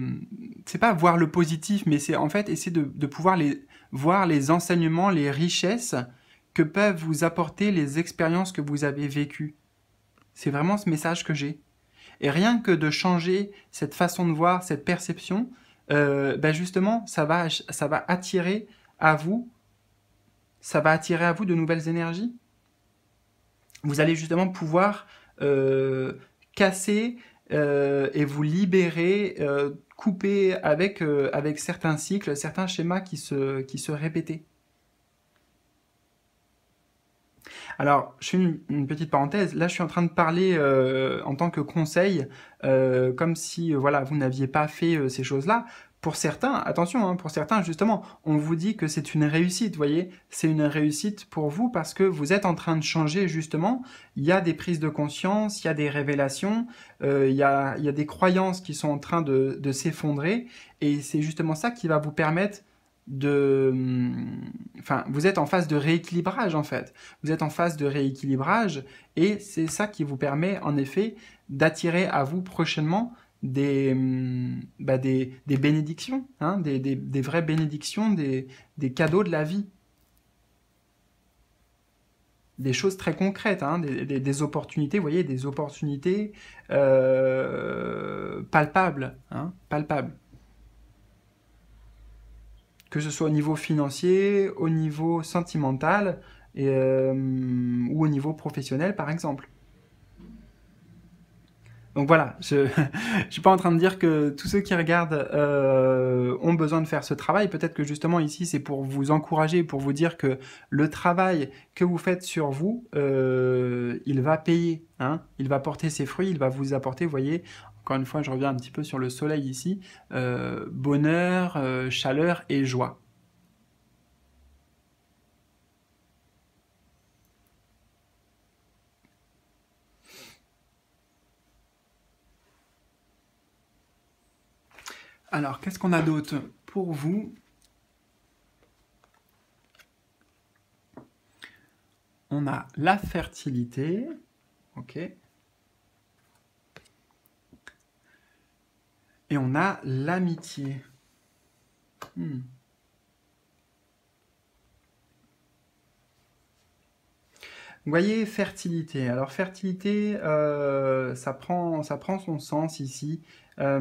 c'est pas voir le positif, mais c'est en fait essayer de, de pouvoir les, voir les enseignements, les richesses que peuvent vous apporter les expériences que vous avez vécues. C'est vraiment ce message que j'ai. Et rien que de changer cette façon de voir, cette perception, euh, ben justement, ça va, ça va attirer à vous, ça va attirer à vous de nouvelles énergies. Vous allez justement pouvoir... Euh, casser euh, et vous libérer, euh, couper avec, euh, avec certains cycles, certains schémas qui se, qui se répétaient. Alors, je fais une, une petite parenthèse, là je suis en train de parler euh, en tant que conseil, euh, comme si euh, voilà, vous n'aviez pas fait euh, ces choses-là. Pour certains, attention, hein, pour certains justement, on vous dit que c'est une réussite, vous voyez, c'est une réussite pour vous parce que vous êtes en train de changer justement, il y a des prises de conscience, il y a des révélations, euh, il y a, il y a des croyances qui sont en train de, de s'effondrer et c'est justement ça qui va vous permettre de... Enfin, vous êtes en phase de rééquilibrage en fait, vous êtes en phase de rééquilibrage et c'est ça qui vous permet en effet d'attirer à vous prochainement Des, bah des, des bénédictions, hein, des, des, des vraies bénédictions, des, des cadeaux de la vie. Des choses très concrètes, hein, des, des, des opportunités, vous voyez, des opportunités euh, palpables, hein, palpables. Que ce soit au niveau financier, au niveau sentimental et, euh, ou au niveau professionnel, par exemple. Donc voilà, je ne suis pas en train de dire que tous ceux qui regardent euh, ont besoin de faire ce travail. Peut-être que justement ici, c'est pour vous encourager, pour vous dire que le travail que vous faites sur vous, euh, il va payer. Hein, il va porter ses fruits, il va vous apporter, vous voyez, encore une fois, je reviens un petit peu sur le soleil ici, euh, bonheur, euh, chaleur et joie. Alors, qu'est-ce qu'on a d'autre pour vous? On a la fertilité, ok. Et on a l'amitié. Hmm. Vous voyez, fertilité. Alors, fertilité, euh, ça prend, ça prend son sens ici. Euh,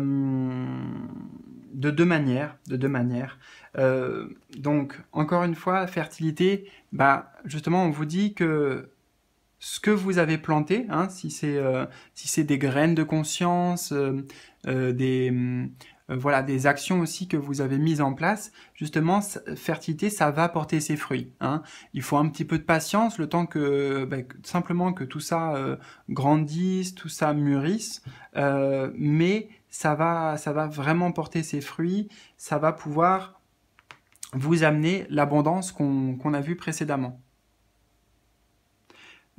de deux manières, de deux manières. Euh, donc, encore une fois, fertilité, bah, justement, on vous dit que ce que vous avez planté, hein, si c'est euh, si c'est des graines de conscience, euh, euh, des, euh, voilà, des actions aussi que vous avez mises en place, justement, fertilité, ça va porter ses fruits, hein. Il faut un petit peu de patience, le temps que, bah, que simplement que tout ça euh, grandisse, tout ça mûrisse, euh, mais ça va, ça va vraiment porter ses fruits, ça va pouvoir vous amener l'abondance qu'on qu'on a vue précédemment.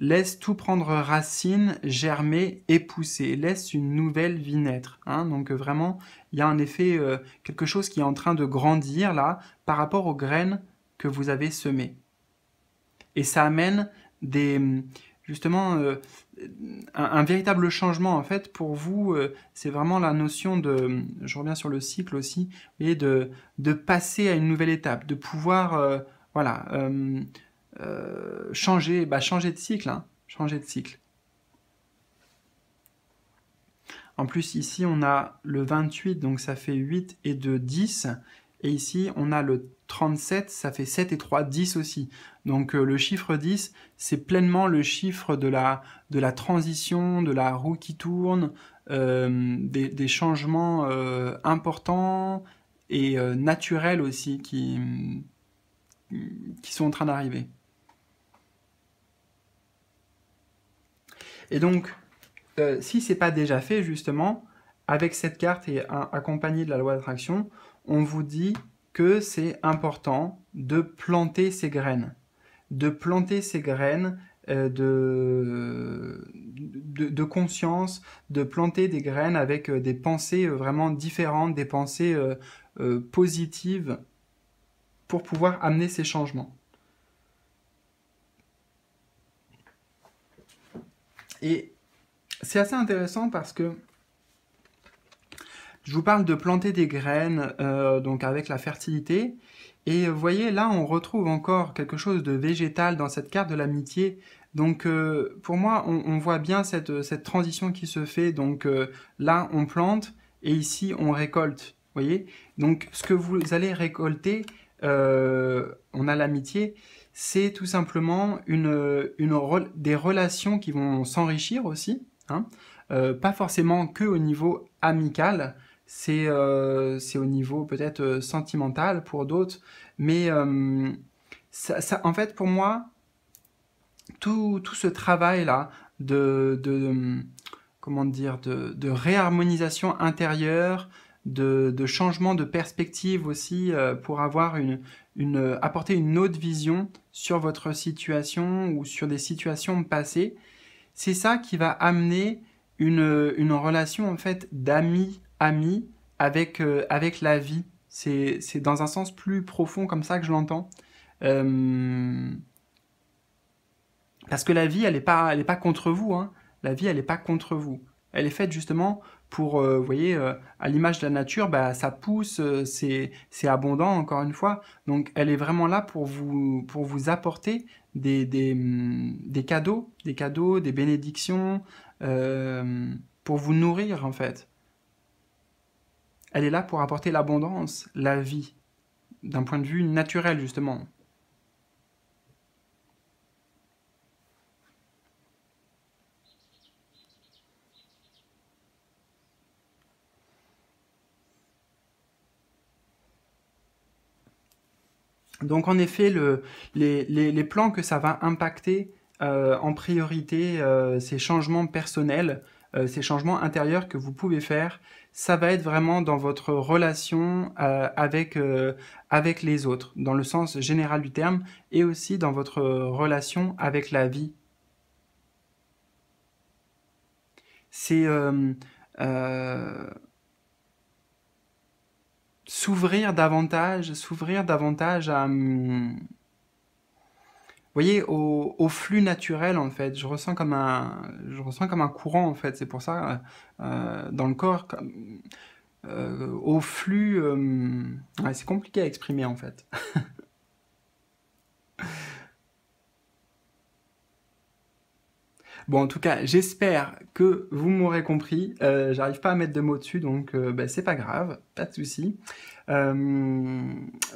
Laisse tout prendre racine, germer et pousser. Laisse une nouvelle vie naître. Hein. Donc vraiment, il y a un effet, euh, quelque chose qui est en train de grandir là, par rapport aux graines que vous avez semées. Et ça amène des, justement euh, un, un véritable changement en fait pour vous. Euh, c'est vraiment la notion de, je reviens sur le cycle aussi, vous voyez, de, de passer à une nouvelle étape, de pouvoir, euh, voilà. Euh, Euh, changer, bah changer de cycle, hein, changer de cycle. En plus ici on a le vingt-huit, donc ça fait huit et deux, dix, et ici on a le trente-sept, ça fait sept et trois, dix aussi. Donc euh, le chiffre dix, c'est pleinement le chiffre de la, de la transition, de la roue qui tourne, euh, des, des changements euh, importants et euh, naturels aussi qui, qui sont en train d'arriver. Et donc, euh, si ce n'est pas déjà fait, justement, avec cette carte et un, accompagnée de la loi d'attraction, on vous dit que c'est important de planter ces graines. De planter ces graines euh, de, de, de conscience, de planter des graines avec euh, des pensées euh, vraiment différentes, des pensées euh, euh, positives pour pouvoir amener ces changements. Et c'est assez intéressant parce que je vous parle de planter des graines euh, donc avec la fertilité. Et vous voyez, là, on retrouve encore quelque chose de végétal dans cette carte de l'amitié. Donc, euh, pour moi, on, on voit bien cette, cette transition qui se fait. Donc, euh, là, on plante et ici, on récolte. Vous voyez? Donc, ce que vous allez récolter, euh, on a l'amitié. C'est tout simplement une, une, des relations qui vont s'enrichir aussi, hein. Euh, pas forcément que au niveau amical, c'est euh, au niveau peut-être sentimental pour d'autres, mais euh, ça, ça, en fait pour moi, tout, tout ce travail-là de, de, comment dire, de, de réharmonisation intérieure, De, de changement de perspective aussi euh, pour avoir une, une, apporter une autre vision sur votre situation ou sur des situations passées. C'est ça qui va amener une, une relation en fait d'ami ami avec, euh, avec la vie. C'est dans un sens plus profond comme ça que je l'entends. Euh, parce que la vie, elle n'est pas, elle est pas contre vous. Hein. La vie, elle n'est pas contre vous. Elle est faite justement pour, euh, vous voyez, euh, à l'image de la nature, bah, ça pousse, euh, c'est abondant, encore une fois. Donc, elle est vraiment là pour vous, pour vous apporter des, des, des cadeaux, des cadeaux, des bénédictions, euh, pour vous nourrir, en fait. Elle est là pour apporter l'abondance, la vie, d'un point de vue naturel, justement. Donc en effet, le, les, les, les plans que ça va impacter euh, en priorité, euh, ces changements personnels, euh, ces changements intérieurs que vous pouvez faire, ça va être vraiment dans votre relation euh, avec, euh, avec les autres, dans le sens général du terme, et aussi dans votre relation avec la vie. C'est euh, euh, s'ouvrir davantage, s'ouvrir davantage à, vous voyez, au, au flux naturel en fait. Je ressens comme un, je ressens comme un courant en fait. C'est pour ça euh, dans le corps, comme, euh, au flux. Euh, ouais, c'est compliqué à exprimer en fait. Bon, en tout cas, j'espère que vous m'aurez compris. Euh, J'arrive pas à mettre de mots dessus, donc euh, ben, c'est pas grave, pas de souci. Euh,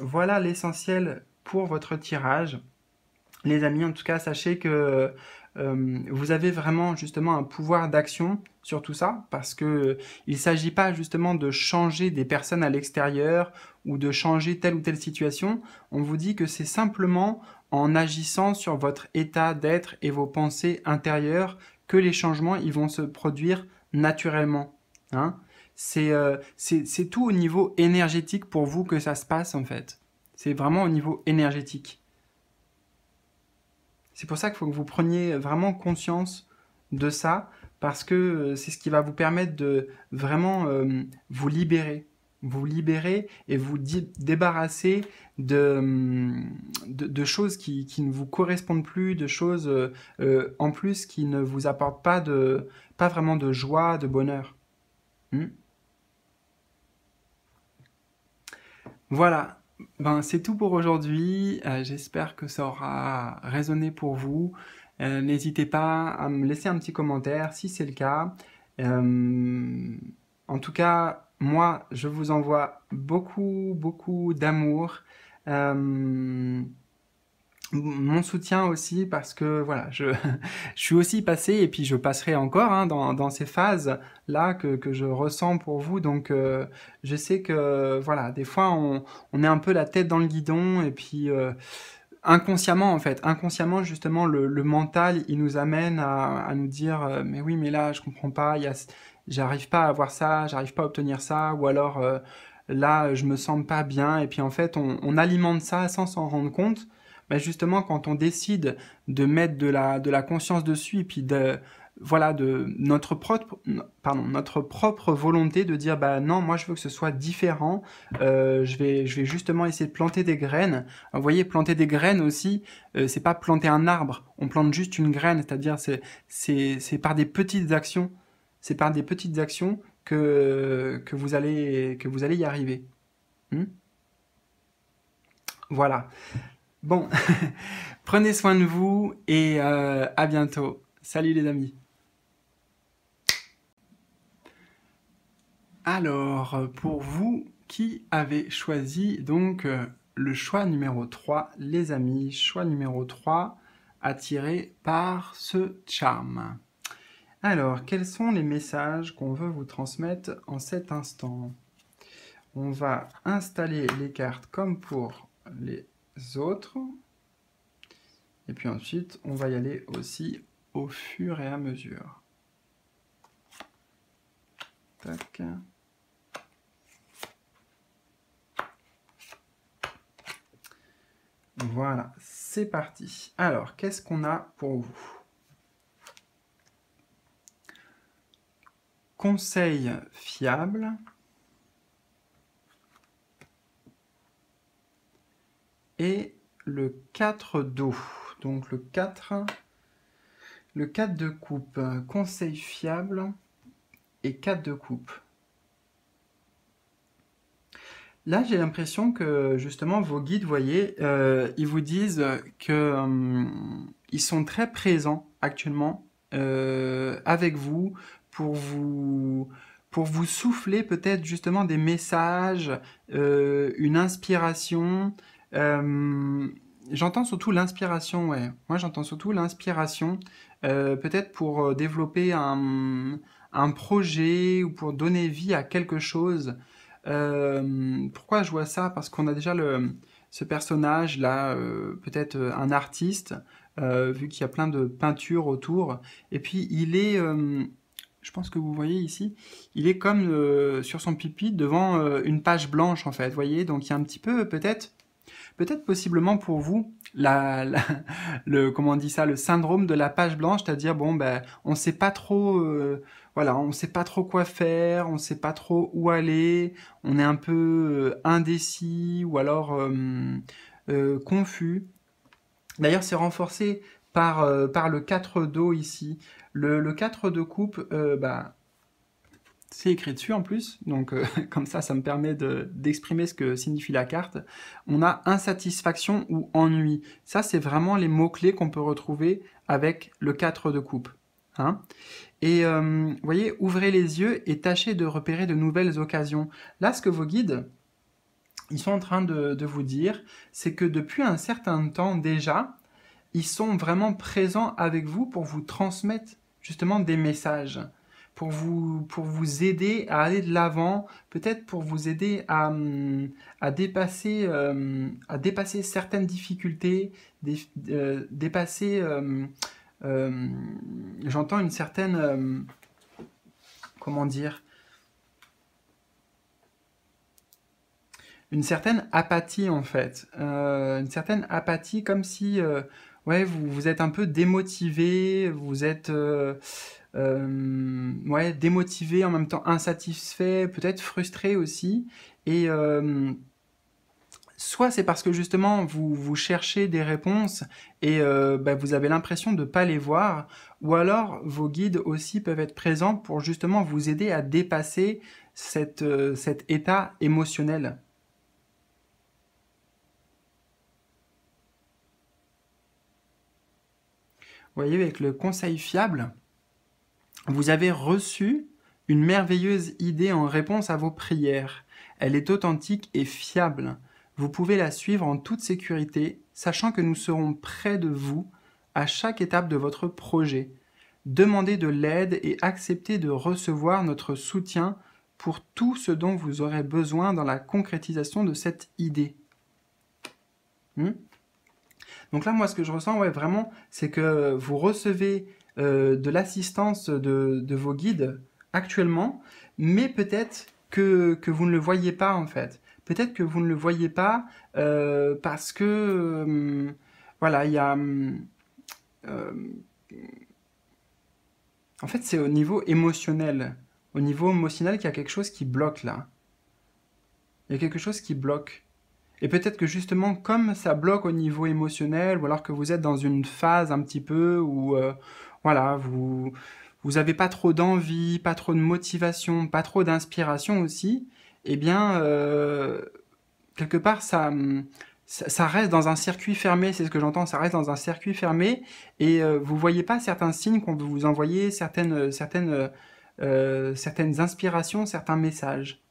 voilà l'essentiel pour votre tirage. Les amis, en tout cas, sachez que euh, vous avez vraiment justement un pouvoir d'action sur tout ça, parce que euh, il ne s'agit pas justement de changer des personnes à l'extérieur ou de changer telle ou telle situation. On vous dit que c'est simplement en agissant sur votre état d'être et vos pensées intérieures que les changements ils vont se produire naturellement. Hein ? C'est euh, c'est tout au niveau énergétique pour vous que ça se passe en fait. C'est vraiment au niveau énergétique. C'est pour ça qu'il faut que vous preniez vraiment conscience de ça, parce que c'est ce qui va vous permettre de vraiment euh, vous libérer. Vous libérer et vous débarrasser de, de, de choses qui, qui ne vous correspondent plus, de choses euh, en plus qui ne vous apportent pas, de, pas vraiment de joie, de bonheur. Hmm. Voilà. Ben, c'est tout pour aujourd'hui, euh, j'espère que ça aura résonné pour vous. Euh, n'hésitez pas à me laisser un petit commentaire si c'est le cas. Euh, en tout cas, moi, je vous envoie beaucoup, beaucoup d'amour. Euh, Mon soutien aussi, parce que voilà, je, je suis aussi passé et puis je passerai encore hein, dans, dans ces phases-là que, que je ressens pour vous. Donc, euh, je sais que voilà, des fois, on, on est un peu la tête dans le guidon et puis euh, inconsciemment, en fait, inconsciemment, justement, le, le mental, il nous amène à, à nous dire euh, « mais oui, mais là, je comprends pas, j'arrive pas à avoir ça, j'arrive pas à obtenir ça » ou alors euh, « là, je me sens pas bien » et puis en fait, on, on alimente ça sans s'en rendre compte. Ben justement, quand on décide de mettre de la, de la conscience dessus et puis de, voilà, de notre, propre, pardon, notre propre volonté de dire bah, « non, moi je veux que ce soit différent, euh, je, vais, je vais justement essayer de planter des graines ». Vous voyez, planter des graines aussi, euh, c'est pas planter un arbre, on plante juste une graine, c'est-à-dire c'est par des petites actions, c'est par des petites actions que, que, vous, allez, que vous allez y arriver. Hmm voilà. Bon, prenez soin de vous et euh, à bientôt. Salut les amis. Alors, pour vous qui avez choisi donc euh, le choix numéro trois, les amis, choix numéro trois, attiré par ce charme. Alors, quels sont les messages qu'on veut vous transmettre en cet instant? On va installer les cartes comme pour les autres, et puis ensuite on va y aller aussi au fur et à mesure. Tac. Voilà, c'est parti. Alors, qu'est-ce qu'on a pour vous? Conseil fiable. Et le quatre d'eau, donc le quatre, le quatre de coupe, conseil fiable et quatre de coupe. Là, j'ai l'impression que justement vos guides, vous voyez, euh, ils vous disent qu'ils euh, sont très présents actuellement euh, avec vous pour vous... pour vous souffler peut-être justement des messages, euh, une inspiration. Euh, j'entends surtout l'inspiration, ouais. Moi, j'entends surtout l'inspiration, euh, peut-être pour développer un, un projet ou pour donner vie à quelque chose. Euh, pourquoi je vois ça? Parce qu'on a déjà le, ce personnage-là, euh, peut-être un artiste, euh, vu qu'il y a plein de peintures autour. Et puis, il est... Euh, je pense que vous voyez ici, il est comme euh, sur son pupitre devant euh, une page blanche, en fait, vous voyez? Donc, il y a un petit peu, peut-être... Peut-être possiblement pour vous, la, la, le, comment on dit ça, le syndrome de la page blanche, c'est-à-dire, bon, ben, on ne sait pas trop, euh, voilà, on ne sait pas trop quoi faire, on ne sait pas trop où aller, on est un peu euh, indécis ou alors euh, euh, confus. D'ailleurs, c'est renforcé par, euh, par le quatre d'eau ici. Le, le quatre de coupe, euh, bah, c'est écrit dessus en plus, donc euh, comme ça, ça me permet d'exprimer de, ce que signifie la carte. On a insatisfaction ou ennui. Ça, c'est vraiment les mots-clés qu'on peut retrouver avec le quatre de coupe. Hein? Et euh, vous voyez, ouvrez les yeux et tâchez de repérer de nouvelles occasions. Là, ce que vos guides, ils sont en train de, de vous dire, c'est que depuis un certain temps déjà, ils sont vraiment présents avec vous pour vous transmettre justement des messages, pour vous, pour vous aider à aller de l'avant, peut-être pour vous aider à, à, dépasser, euh, à dépasser certaines difficultés, dé, euh, dépasser, euh, euh, j'entends une certaine, euh, comment dire, une certaine apathie en fait, euh, une certaine apathie comme si euh, ouais, vous, vous êtes un peu démotivé, vous êtes... Euh, Euh, ouais, démotivé, en même temps insatisfait, peut-être frustré aussi. Et euh, soit c'est parce que justement vous, vous cherchez des réponses et euh, bah, vous avez l'impression de ne pas les voir, ou alors vos guides aussi peuvent être présents pour justement vous aider à dépasser cette, euh, cet état émotionnel. Vous voyez, avec le conseil fiable, vous avez reçu une merveilleuse idée en réponse à vos prières. Elle est authentique et fiable. Vous pouvez la suivre en toute sécurité, sachant que nous serons près de vous à chaque étape de votre projet. Demandez de l'aide et acceptez de recevoir notre soutien pour tout ce dont vous aurez besoin dans la concrétisation de cette idée. Hmm? Donc là, moi, ce que je ressens, ouais, vraiment, c'est que vous recevez... Euh, de l'assistance de, de vos guides actuellement, mais peut-être que, que vous ne le voyez pas en fait. Peut-être que vous ne le voyez pas euh, parce que, euh, voilà, il y a... Euh, en fait, c'est au niveau émotionnel. Au niveau émotionnel qu'il y a quelque chose qui bloque là. Il y a quelque chose qui bloque. Et peut-être que justement, comme ça bloque au niveau émotionnel, ou alors que vous êtes dans une phase un petit peu où... Euh, Voilà, vous vous avez pas trop d'envie, pas trop de motivation, pas trop d'inspiration aussi, eh bien, euh, quelque part, ça, ça, ça reste dans un circuit fermé, c'est ce que j'entends, ça reste dans un circuit fermé, et euh, vous voyez pas certains signes qu'on peut vous envoyer, certaines, certaines, euh, certaines inspirations, certains messages.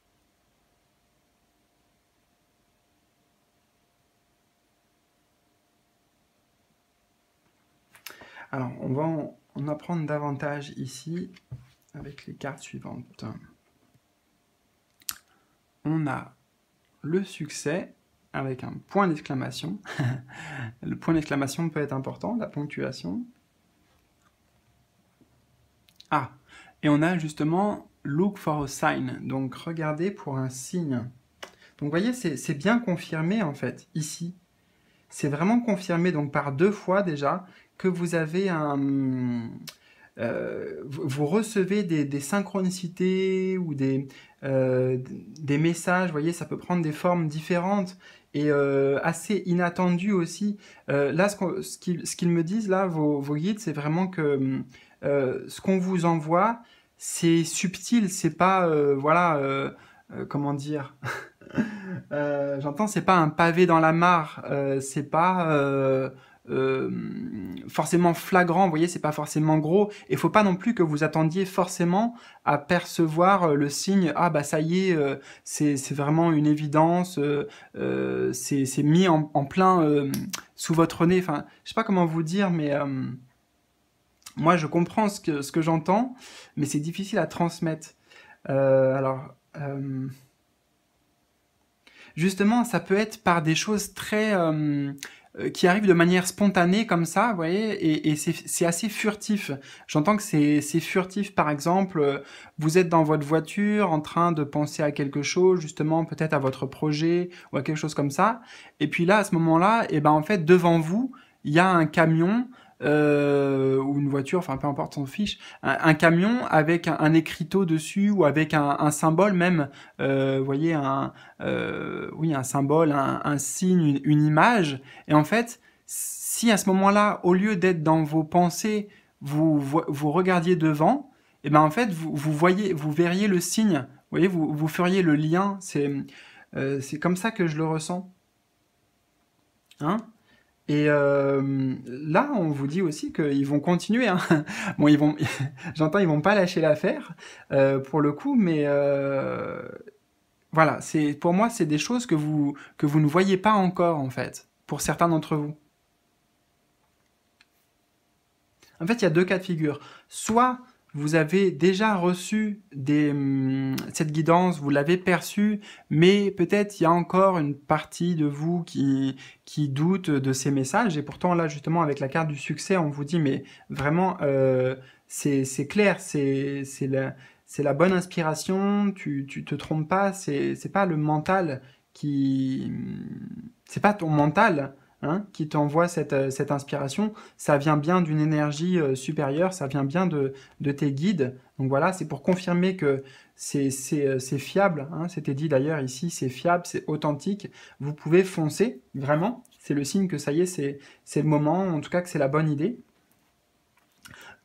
Alors, on va en, en apprendre davantage ici avec les cartes suivantes. On a le succès avec un point d'exclamation. Le point d'exclamation peut être important, la ponctuation. Ah, et on a justement look for a sign, donc regardez pour un signe. Donc, vous voyez, c'est bien confirmé en fait, ici. C'est vraiment confirmé donc par deux fois déjà que vous avez un, euh, vous recevez des, des synchronicités ou des, euh, des messages. Vous voyez, ça peut prendre des formes différentes et euh, assez inattendues aussi. Euh, là, ce qu'on, ce qu'ils, ce qu'ils me disent là, vos, vos guides, c'est vraiment que euh, ce qu'on vous envoie, c'est subtil, c'est pas, euh, voilà, euh, euh, comment dire. Euh, j'entends, c'est pas un pavé dans la mare, euh, c'est pas euh, euh, forcément flagrant, vous voyez, c'est pas forcément gros, et faut pas non plus que vous attendiez forcément à percevoir le signe, ah bah ça y est, euh, c'est vraiment une évidence, euh, euh, c'est mis en, en plein euh, sous votre nez, enfin, je sais pas comment vous dire, mais euh, moi je comprends ce que, ce que j'entends, mais c'est difficile à transmettre. Euh, alors... Euh, Justement, ça peut être par des choses très euh, qui arrivent de manière spontanée comme ça, vous voyez, et, et c'est assez furtif. J'entends que c'est furtif, par exemple, vous êtes dans votre voiture en train de penser à quelque chose, justement, peut-être à votre projet ou à quelque chose comme ça. Et puis là, à ce moment-là, eh ben, en fait, devant vous, il y a un camion euh, ou une voiture, enfin, peu importe, on fiche, un, un camion avec un, un écriteau dessus ou avec un, un symbole même, euh, vous voyez, un, euh, oui, un symbole, un, un signe, une, une image. Et en fait, si à ce moment-là, au lieu d'être dans vos pensées, vous, vous regardiez devant, et ben en fait, vous, vous, voyez, vous verriez le signe, vous voyez, vous, vous feriez le lien, c'est euh, c'est comme ça que je le ressens. Hein ? Et euh, là, on vous dit aussi qu'ils vont continuer. Hein. Bon, ils vont, j'entends, ils vont pas lâcher l'affaire euh, pour le coup, mais euh, voilà. C'est pour moi, c'est des choses que vous que vous ne voyez pas encore en fait. Pour certains d'entre vous. En fait, il y a deux cas de figure. Soit vous avez déjà reçu des, cette guidance, vous l'avez perçue, mais peut-être il y a encore une partie de vous qui, qui doute de ces messages. Et pourtant, là, justement, avec la carte du succès, on vous dit, mais vraiment, euh, c'est c'est clair, c'est c'est la, c'est la bonne inspiration, tu, tu te trompes pas, c'est c'est pas le mental qui... C'est pas ton mental Hein, qui t'envoie cette, cette inspiration, ça vient bien d'une énergie euh, supérieure, ça vient bien de, de tes guides. Donc voilà, c'est pour confirmer que c'est fiable, hein, c'était dit d'ailleurs ici, c'est fiable, c'est authentique, vous pouvez foncer, vraiment, c'est le signe que ça y est, c'est le moment, en tout cas que c'est la bonne idée.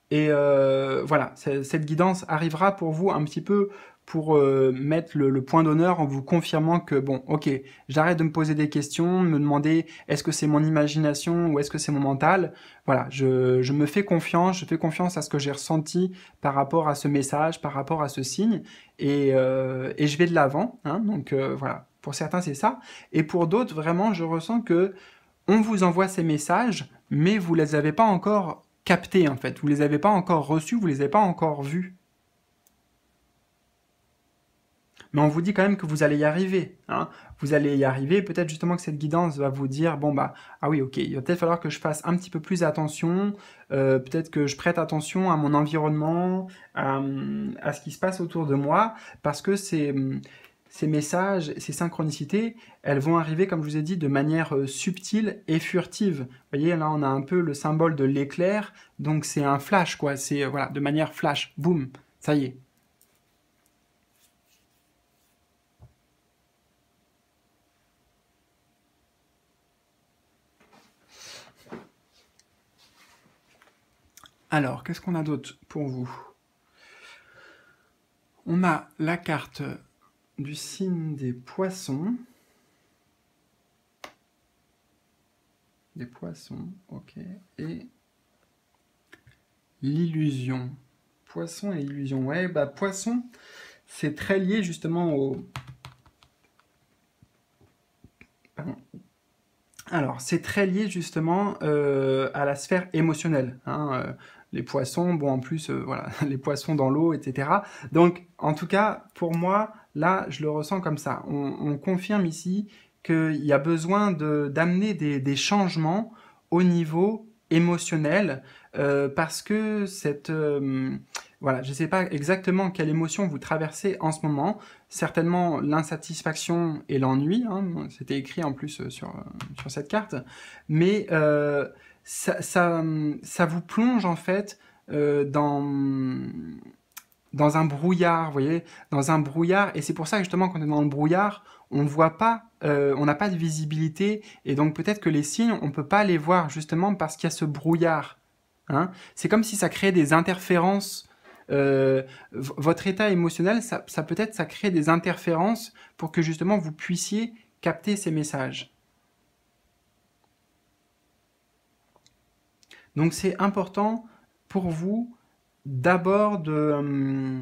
Et euh, voilà, cette guidance arrivera pour vous un petit peu pour euh, mettre le, le point d'honneur en vous confirmant que, bon, ok, j'arrête de me poser des questions, me demander est-ce que c'est mon imagination ou est-ce que c'est mon mental. Voilà, je, je me fais confiance, je fais confiance à ce que j'ai ressenti par rapport à ce message, par rapport à ce signe, et, euh, et je vais de l'avant, hein, donc euh, voilà, pour certains c'est ça, et pour d'autres, vraiment, je ressens que on vous envoie ces messages, mais vous les avez pas encore captés, en fait, vous les avez pas encore reçus, vous les avez pas encore vus. Mais on vous dit quand même que vous allez y arriver. Hein. Vous allez y arriver, peut-être justement que cette guidance va vous dire, bon bah, ah oui, ok, il va peut-être falloir que je fasse un petit peu plus attention, euh, peut-être que je prête attention à mon environnement, à, à ce qui se passe autour de moi, parce que ces, ces messages, ces synchronicités, elles vont arriver, comme je vous ai dit, de manière subtile et furtive. Vous voyez, là on a un peu le symbole de l'éclair, donc c'est un flash, quoi, c'est, voilà, de manière flash, boum, ça y est. Alors, qu'est-ce qu'on a d'autre pour vous? On a la carte du signe des poissons. Des poissons, ok. Et l'illusion. Poisson et illusion. Ouais, bah poisson, c'est très lié justement au... Pardon. Alors, c'est très lié justement euh, à la sphère émotionnelle. Hein, euh, les poissons, bon en plus, euh, voilà, les poissons dans l'eau, et cetera. Donc, en tout cas, pour moi, là, je le ressens comme ça. On, on confirme ici qu'il y a besoin de, d'amener des, des changements au niveau émotionnel euh, parce que cette... Euh, Voilà, je ne sais pas exactement quelle émotion vous traversez en ce moment. Certainement l'insatisfaction et l'ennui, hein, c'était écrit en plus sur, sur cette carte. Mais euh, ça, ça, ça vous plonge en fait euh, dans, dans un brouillard, vous voyez, dans un brouillard. Et c'est pour ça que justement quand on est dans le brouillard, on ne voit pas, euh, on n'a pas de visibilité. Et donc peut-être que les signes, on ne peut pas les voir justement parce qu'il y a ce brouillard. Hein. C'est comme si ça créait des interférences. Euh, votre état émotionnel, ça, ça peut-être, ça crée des interférences pour que justement vous puissiez capter ces messages. Donc c'est important pour vous d'abord de, euh,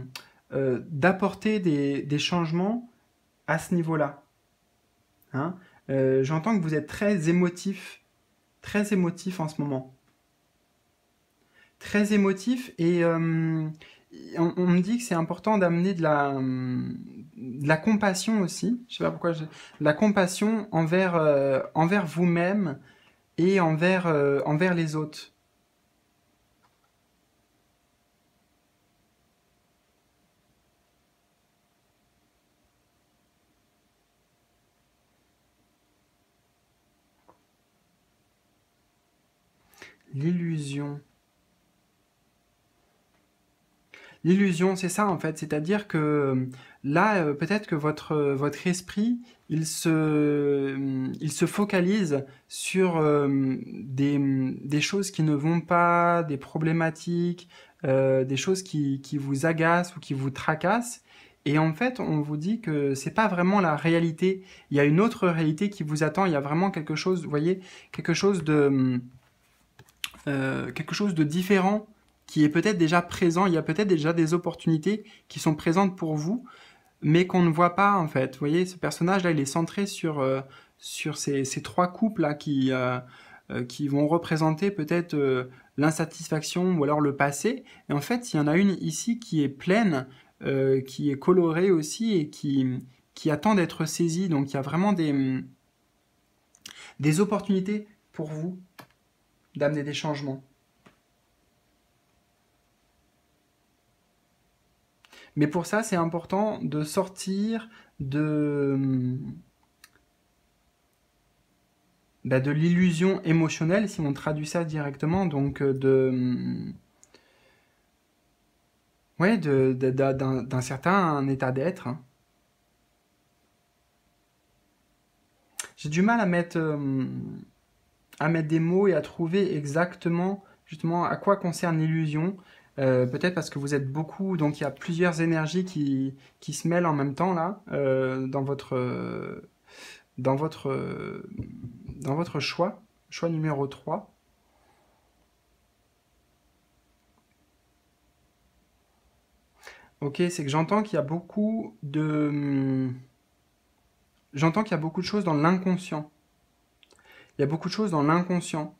euh, d'apporter des, des changements à ce niveau-là. Hein? Euh, j'entends que vous êtes très émotif, très émotif en ce moment. Très émotif et euh, on, on me dit que c'est important d'amener de la, de la compassion aussi. Je sais pas pourquoi. Je... La compassion envers, euh, envers vous-même et envers, euh, envers les autres. L'illusion. L'illusion, c'est ça en fait, c'est-à-dire que là, peut-être que votre, votre esprit, il se, il se focalise sur euh, des, des choses qui ne vont pas, des problématiques, euh, des choses qui, qui vous agacent ou qui vous tracassent. Et en fait, on vous dit que c'est pas vraiment la réalité. Il y a une autre réalité qui vous attend, il y a vraiment quelque chose, vous voyez, quelque chose de, euh, quelque chose de différent qui est peut-être déjà présent, il y a peut-être déjà des opportunités qui sont présentes pour vous, mais qu'on ne voit pas en fait. Vous voyez, ce personnage-là, il est centré sur, euh, sur ces, ces trois couples-là qui, euh, qui vont représenter peut-être euh, l'insatisfaction ou alors le passé. Et en fait, il y en a une ici qui est pleine, euh, qui est colorée aussi et qui, qui attend d'être saisie. Donc, il y a vraiment des, des opportunités pour vous d'amener des changements. Mais pour ça, c'est important de sortir de, bah de l'illusion émotionnelle, si on traduit ça directement, donc de, ouais, de, de, de, d'un, d'un certain état d'être. J'ai du mal à mettre, euh, à mettre des mots et à trouver exactement justement à quoi concerne l'illusion. Euh, peut-être parce que vous êtes beaucoup, donc il y a plusieurs énergies qui, qui se mêlent en même temps là, euh, dans votre, euh, dans votre, euh, dans votre choix, choix numéro trois. Ok, c'est que j'entends qu'il y a beaucoup de, j'entends qu'il y a beaucoup de choses dans l'inconscient. Il y a beaucoup de choses dans l'inconscient.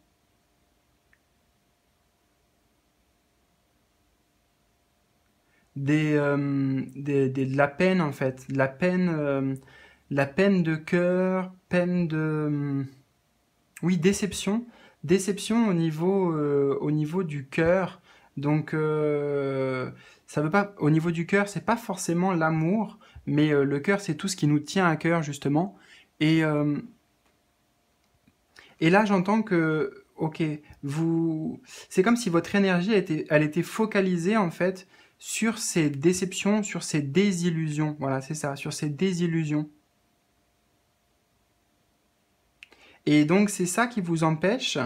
Des, euh, des, des, de la peine en fait, de la peine, euh, la peine de cœur, peine de, euh, oui, déception, déception au niveau, euh, au niveau du cœur. Donc, euh, ça veut pas, au niveau du cœur, c'est pas forcément l'amour, mais euh, le cœur, c'est tout ce qui nous tient à cœur justement. Et euh, et là, j'entends que, ok, vous, c'est comme si votre énergie était, elle était focalisée en fait. Sur ces déceptions, sur ces désillusions. Voilà, c'est ça, sur ces désillusions. Et donc, c'est ça qui vous empêche,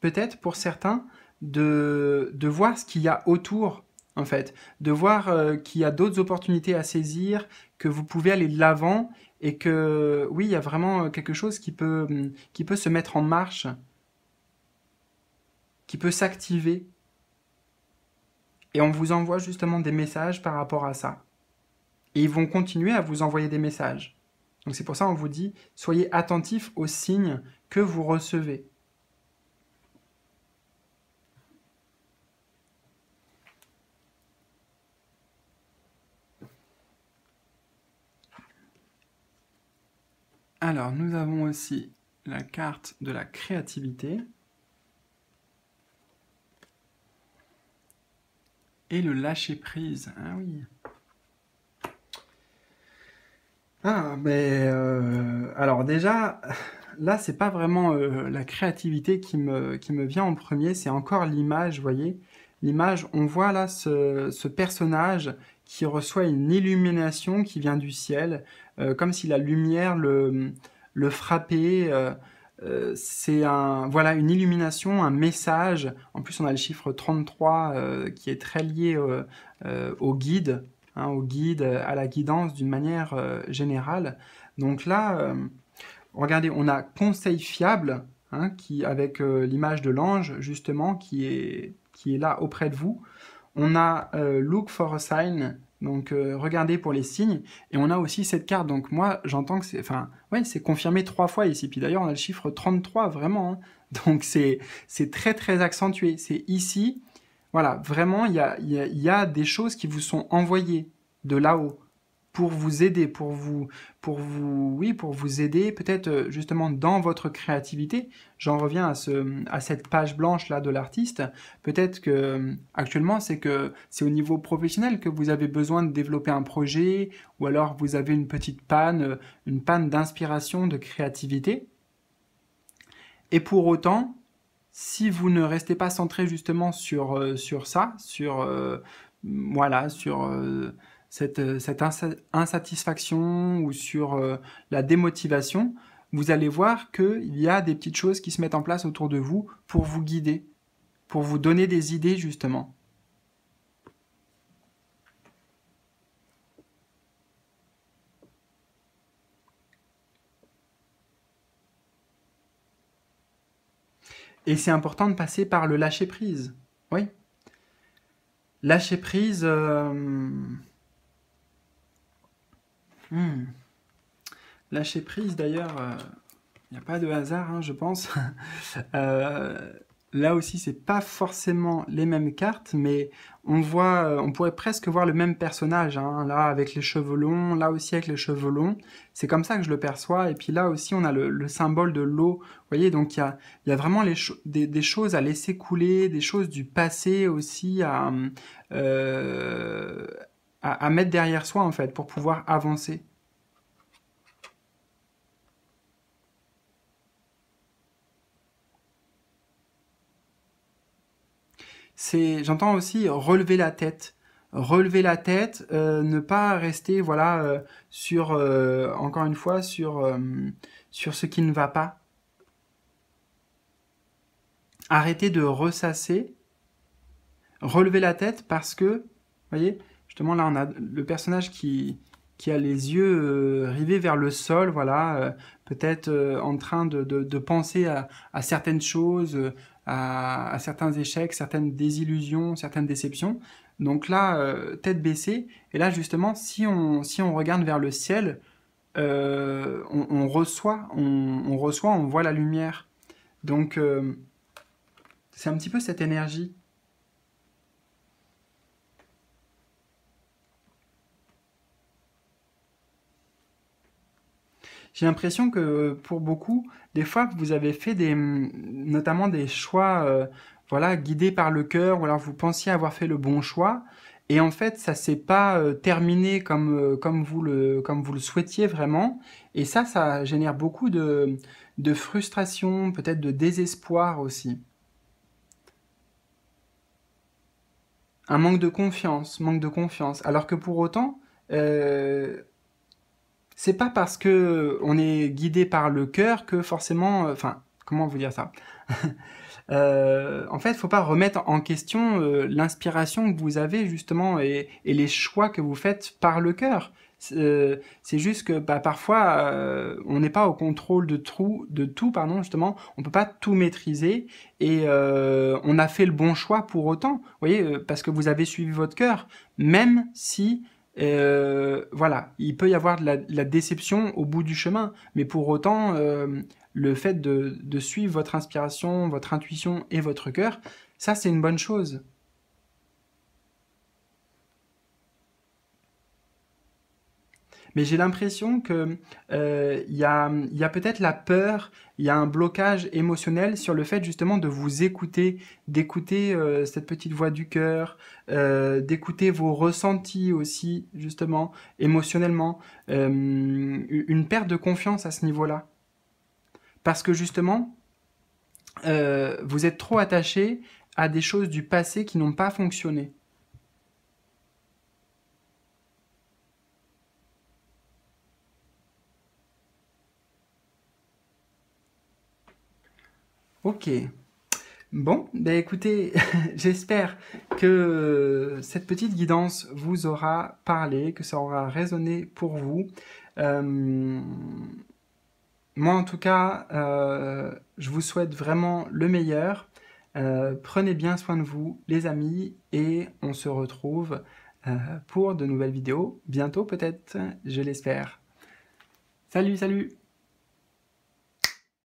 peut-être pour certains, de, de voir ce qu'il y a autour, en fait. De voir euh, qu'il y a d'autres opportunités à saisir, que vous pouvez aller de l'avant, et que, oui, il y a vraiment quelque chose qui peut, qui peut se mettre en marche, qui peut s'activer. Et on vous envoie justement des messages par rapport à ça. Et ils vont continuer à vous envoyer des messages. Donc c'est pour ça qu'on vous dit, soyez attentifs aux signes que vous recevez. Alors, nous avons aussi la carte de la créativité. Et le lâcher-prise, ah oui. Ah, mais... Euh, alors déjà, là, c'est pas vraiment euh, la créativité qui me, qui me vient en premier, c'est encore l'image, vous voyez. L'image, on voit là ce, ce personnage qui reçoit une illumination qui vient du ciel, euh, comme si la lumière le, le frappait. Euh, Euh, c'est un, voilà, une illumination, un message. En plus, on a le chiffre trente-trois euh, qui est très lié euh, euh, au guide, hein, au guide, à la guidance d'une manière euh, générale. Donc là, euh, regardez, on a conseil fiable, hein, qui, avec euh, l'image de l'ange, justement, qui est, qui est là auprès de vous. On a euh, look for a sign. Donc, euh, regardez pour les signes. Et on a aussi cette carte. Donc, moi, j'entends que c'est... Enfin, ouais, c'est confirmé trois fois ici. Puis d'ailleurs, on a le chiffre trente-trois, vraiment. Hein. Donc, c'est très, très accentué. C'est ici. Voilà, vraiment, il y a, y a, y a des choses qui vous sont envoyées de là-haut pour vous aider, pour vous... Pour vous oui, pour vous aider, peut-être, justement, dans votre créativité. J'en reviens à, ce, à cette page blanche-là de l'artiste. Peut-être que, actuellement, c'est que c'est au niveau professionnel que vous avez besoin de développer un projet, ou alors vous avez une petite panne, une panne d'inspiration, de créativité. Et pour autant, si vous ne restez pas centré, justement, sur, euh, sur ça, sur... Euh, voilà, sur... Euh, Cette, cette insatisfaction ou sur euh, la démotivation, vous allez voir qu'il y a des petites choses qui se mettent en place autour de vous pour vous guider, pour vous donner des idées justement. Et c'est important de passer par le lâcher-prise, oui. Lâcher-prise... Euh... Hmm. Lâcher prise, d'ailleurs, il euh, n'y a pas de hasard, hein, je pense. euh, Là aussi, c'est pas forcément les mêmes cartes, mais on voit, on pourrait presque voir le même personnage, hein, là avec les cheveux longs, là aussi avec les cheveux longs. C'est comme ça que je le perçois. Et puis là aussi, on a le, le symbole de l'eau. Vous voyez, donc il y a, il y a vraiment les cho des, des choses à laisser couler, des choses du passé aussi à, euh, à, à mettre derrière soi en fait pour pouvoir avancer. J'entends aussi relever la tête, relever la tête, euh, ne pas rester, voilà, euh, sur, euh, encore une fois, sur, euh, sur ce qui ne va pas. Arrêter de ressasser, relever la tête parce que, vous voyez, justement là on a le personnage qui, qui a les yeux euh, rivés vers le sol, voilà, euh, peut-être euh, en train de, de, de penser à, à certaines choses, euh, À, à certains échecs, certaines désillusions, certaines déceptions. Donc là, euh, tête baissée. Et là, justement, si on, si on regarde vers le ciel, euh, on, on, reçoit, on, on reçoit, on voit la lumière. Donc, euh, c'est un petit peu cette énergie. J'ai l'impression que pour beaucoup, des fois, vous avez fait des, notamment des choix euh, voilà, guidés par le cœur, ou alors vous pensiez avoir fait le bon choix, et en fait, ça ne s'est pas euh, terminé comme, euh, comme, vous le, comme vous le souhaitiez vraiment. Et ça, ça génère beaucoup de, de frustration, peut-être de désespoir aussi. Un manque de confiance, manque de confiance. Alors que pour autant... Euh, c'est pas parce que on est guidé par le cœur que forcément... Enfin, comment vous dire ça euh, En fait, il ne faut pas remettre en question euh, l'inspiration que vous avez, justement, et, et les choix que vous faites par le cœur. C'est euh, juste que bah, parfois, euh, on n'est pas au contrôle de, trou, de tout, pardon, justement. On ne peut pas tout maîtriser et euh, on a fait le bon choix pour autant, vous voyez, parce que vous avez suivi votre cœur, même si... Euh, voilà, il peut y avoir de la, de la déception au bout du chemin, mais pour autant, euh, le fait de, de suivre votre inspiration, votre intuition et votre cœur, ça c'est une bonne chose. Mais j'ai l'impression que euh, y a, y a peut-être la peur, il y a un blocage émotionnel sur le fait justement de vous écouter, d'écouter euh, cette petite voix du cœur, euh, d'écouter vos ressentis aussi, justement, émotionnellement, euh, une perte de confiance à ce niveau-là. Parce que justement, euh, vous êtes trop attaché à des choses du passé qui n'ont pas fonctionné. Ok, bon, bah écoutez, j'espère que cette petite guidance vous aura parlé, que ça aura résonné pour vous. Euh, moi en tout cas, euh, je vous souhaite vraiment le meilleur. Euh, prenez bien soin de vous les amis et on se retrouve euh, pour de nouvelles vidéos, bientôt peut-être, je l'espère. Salut, salut!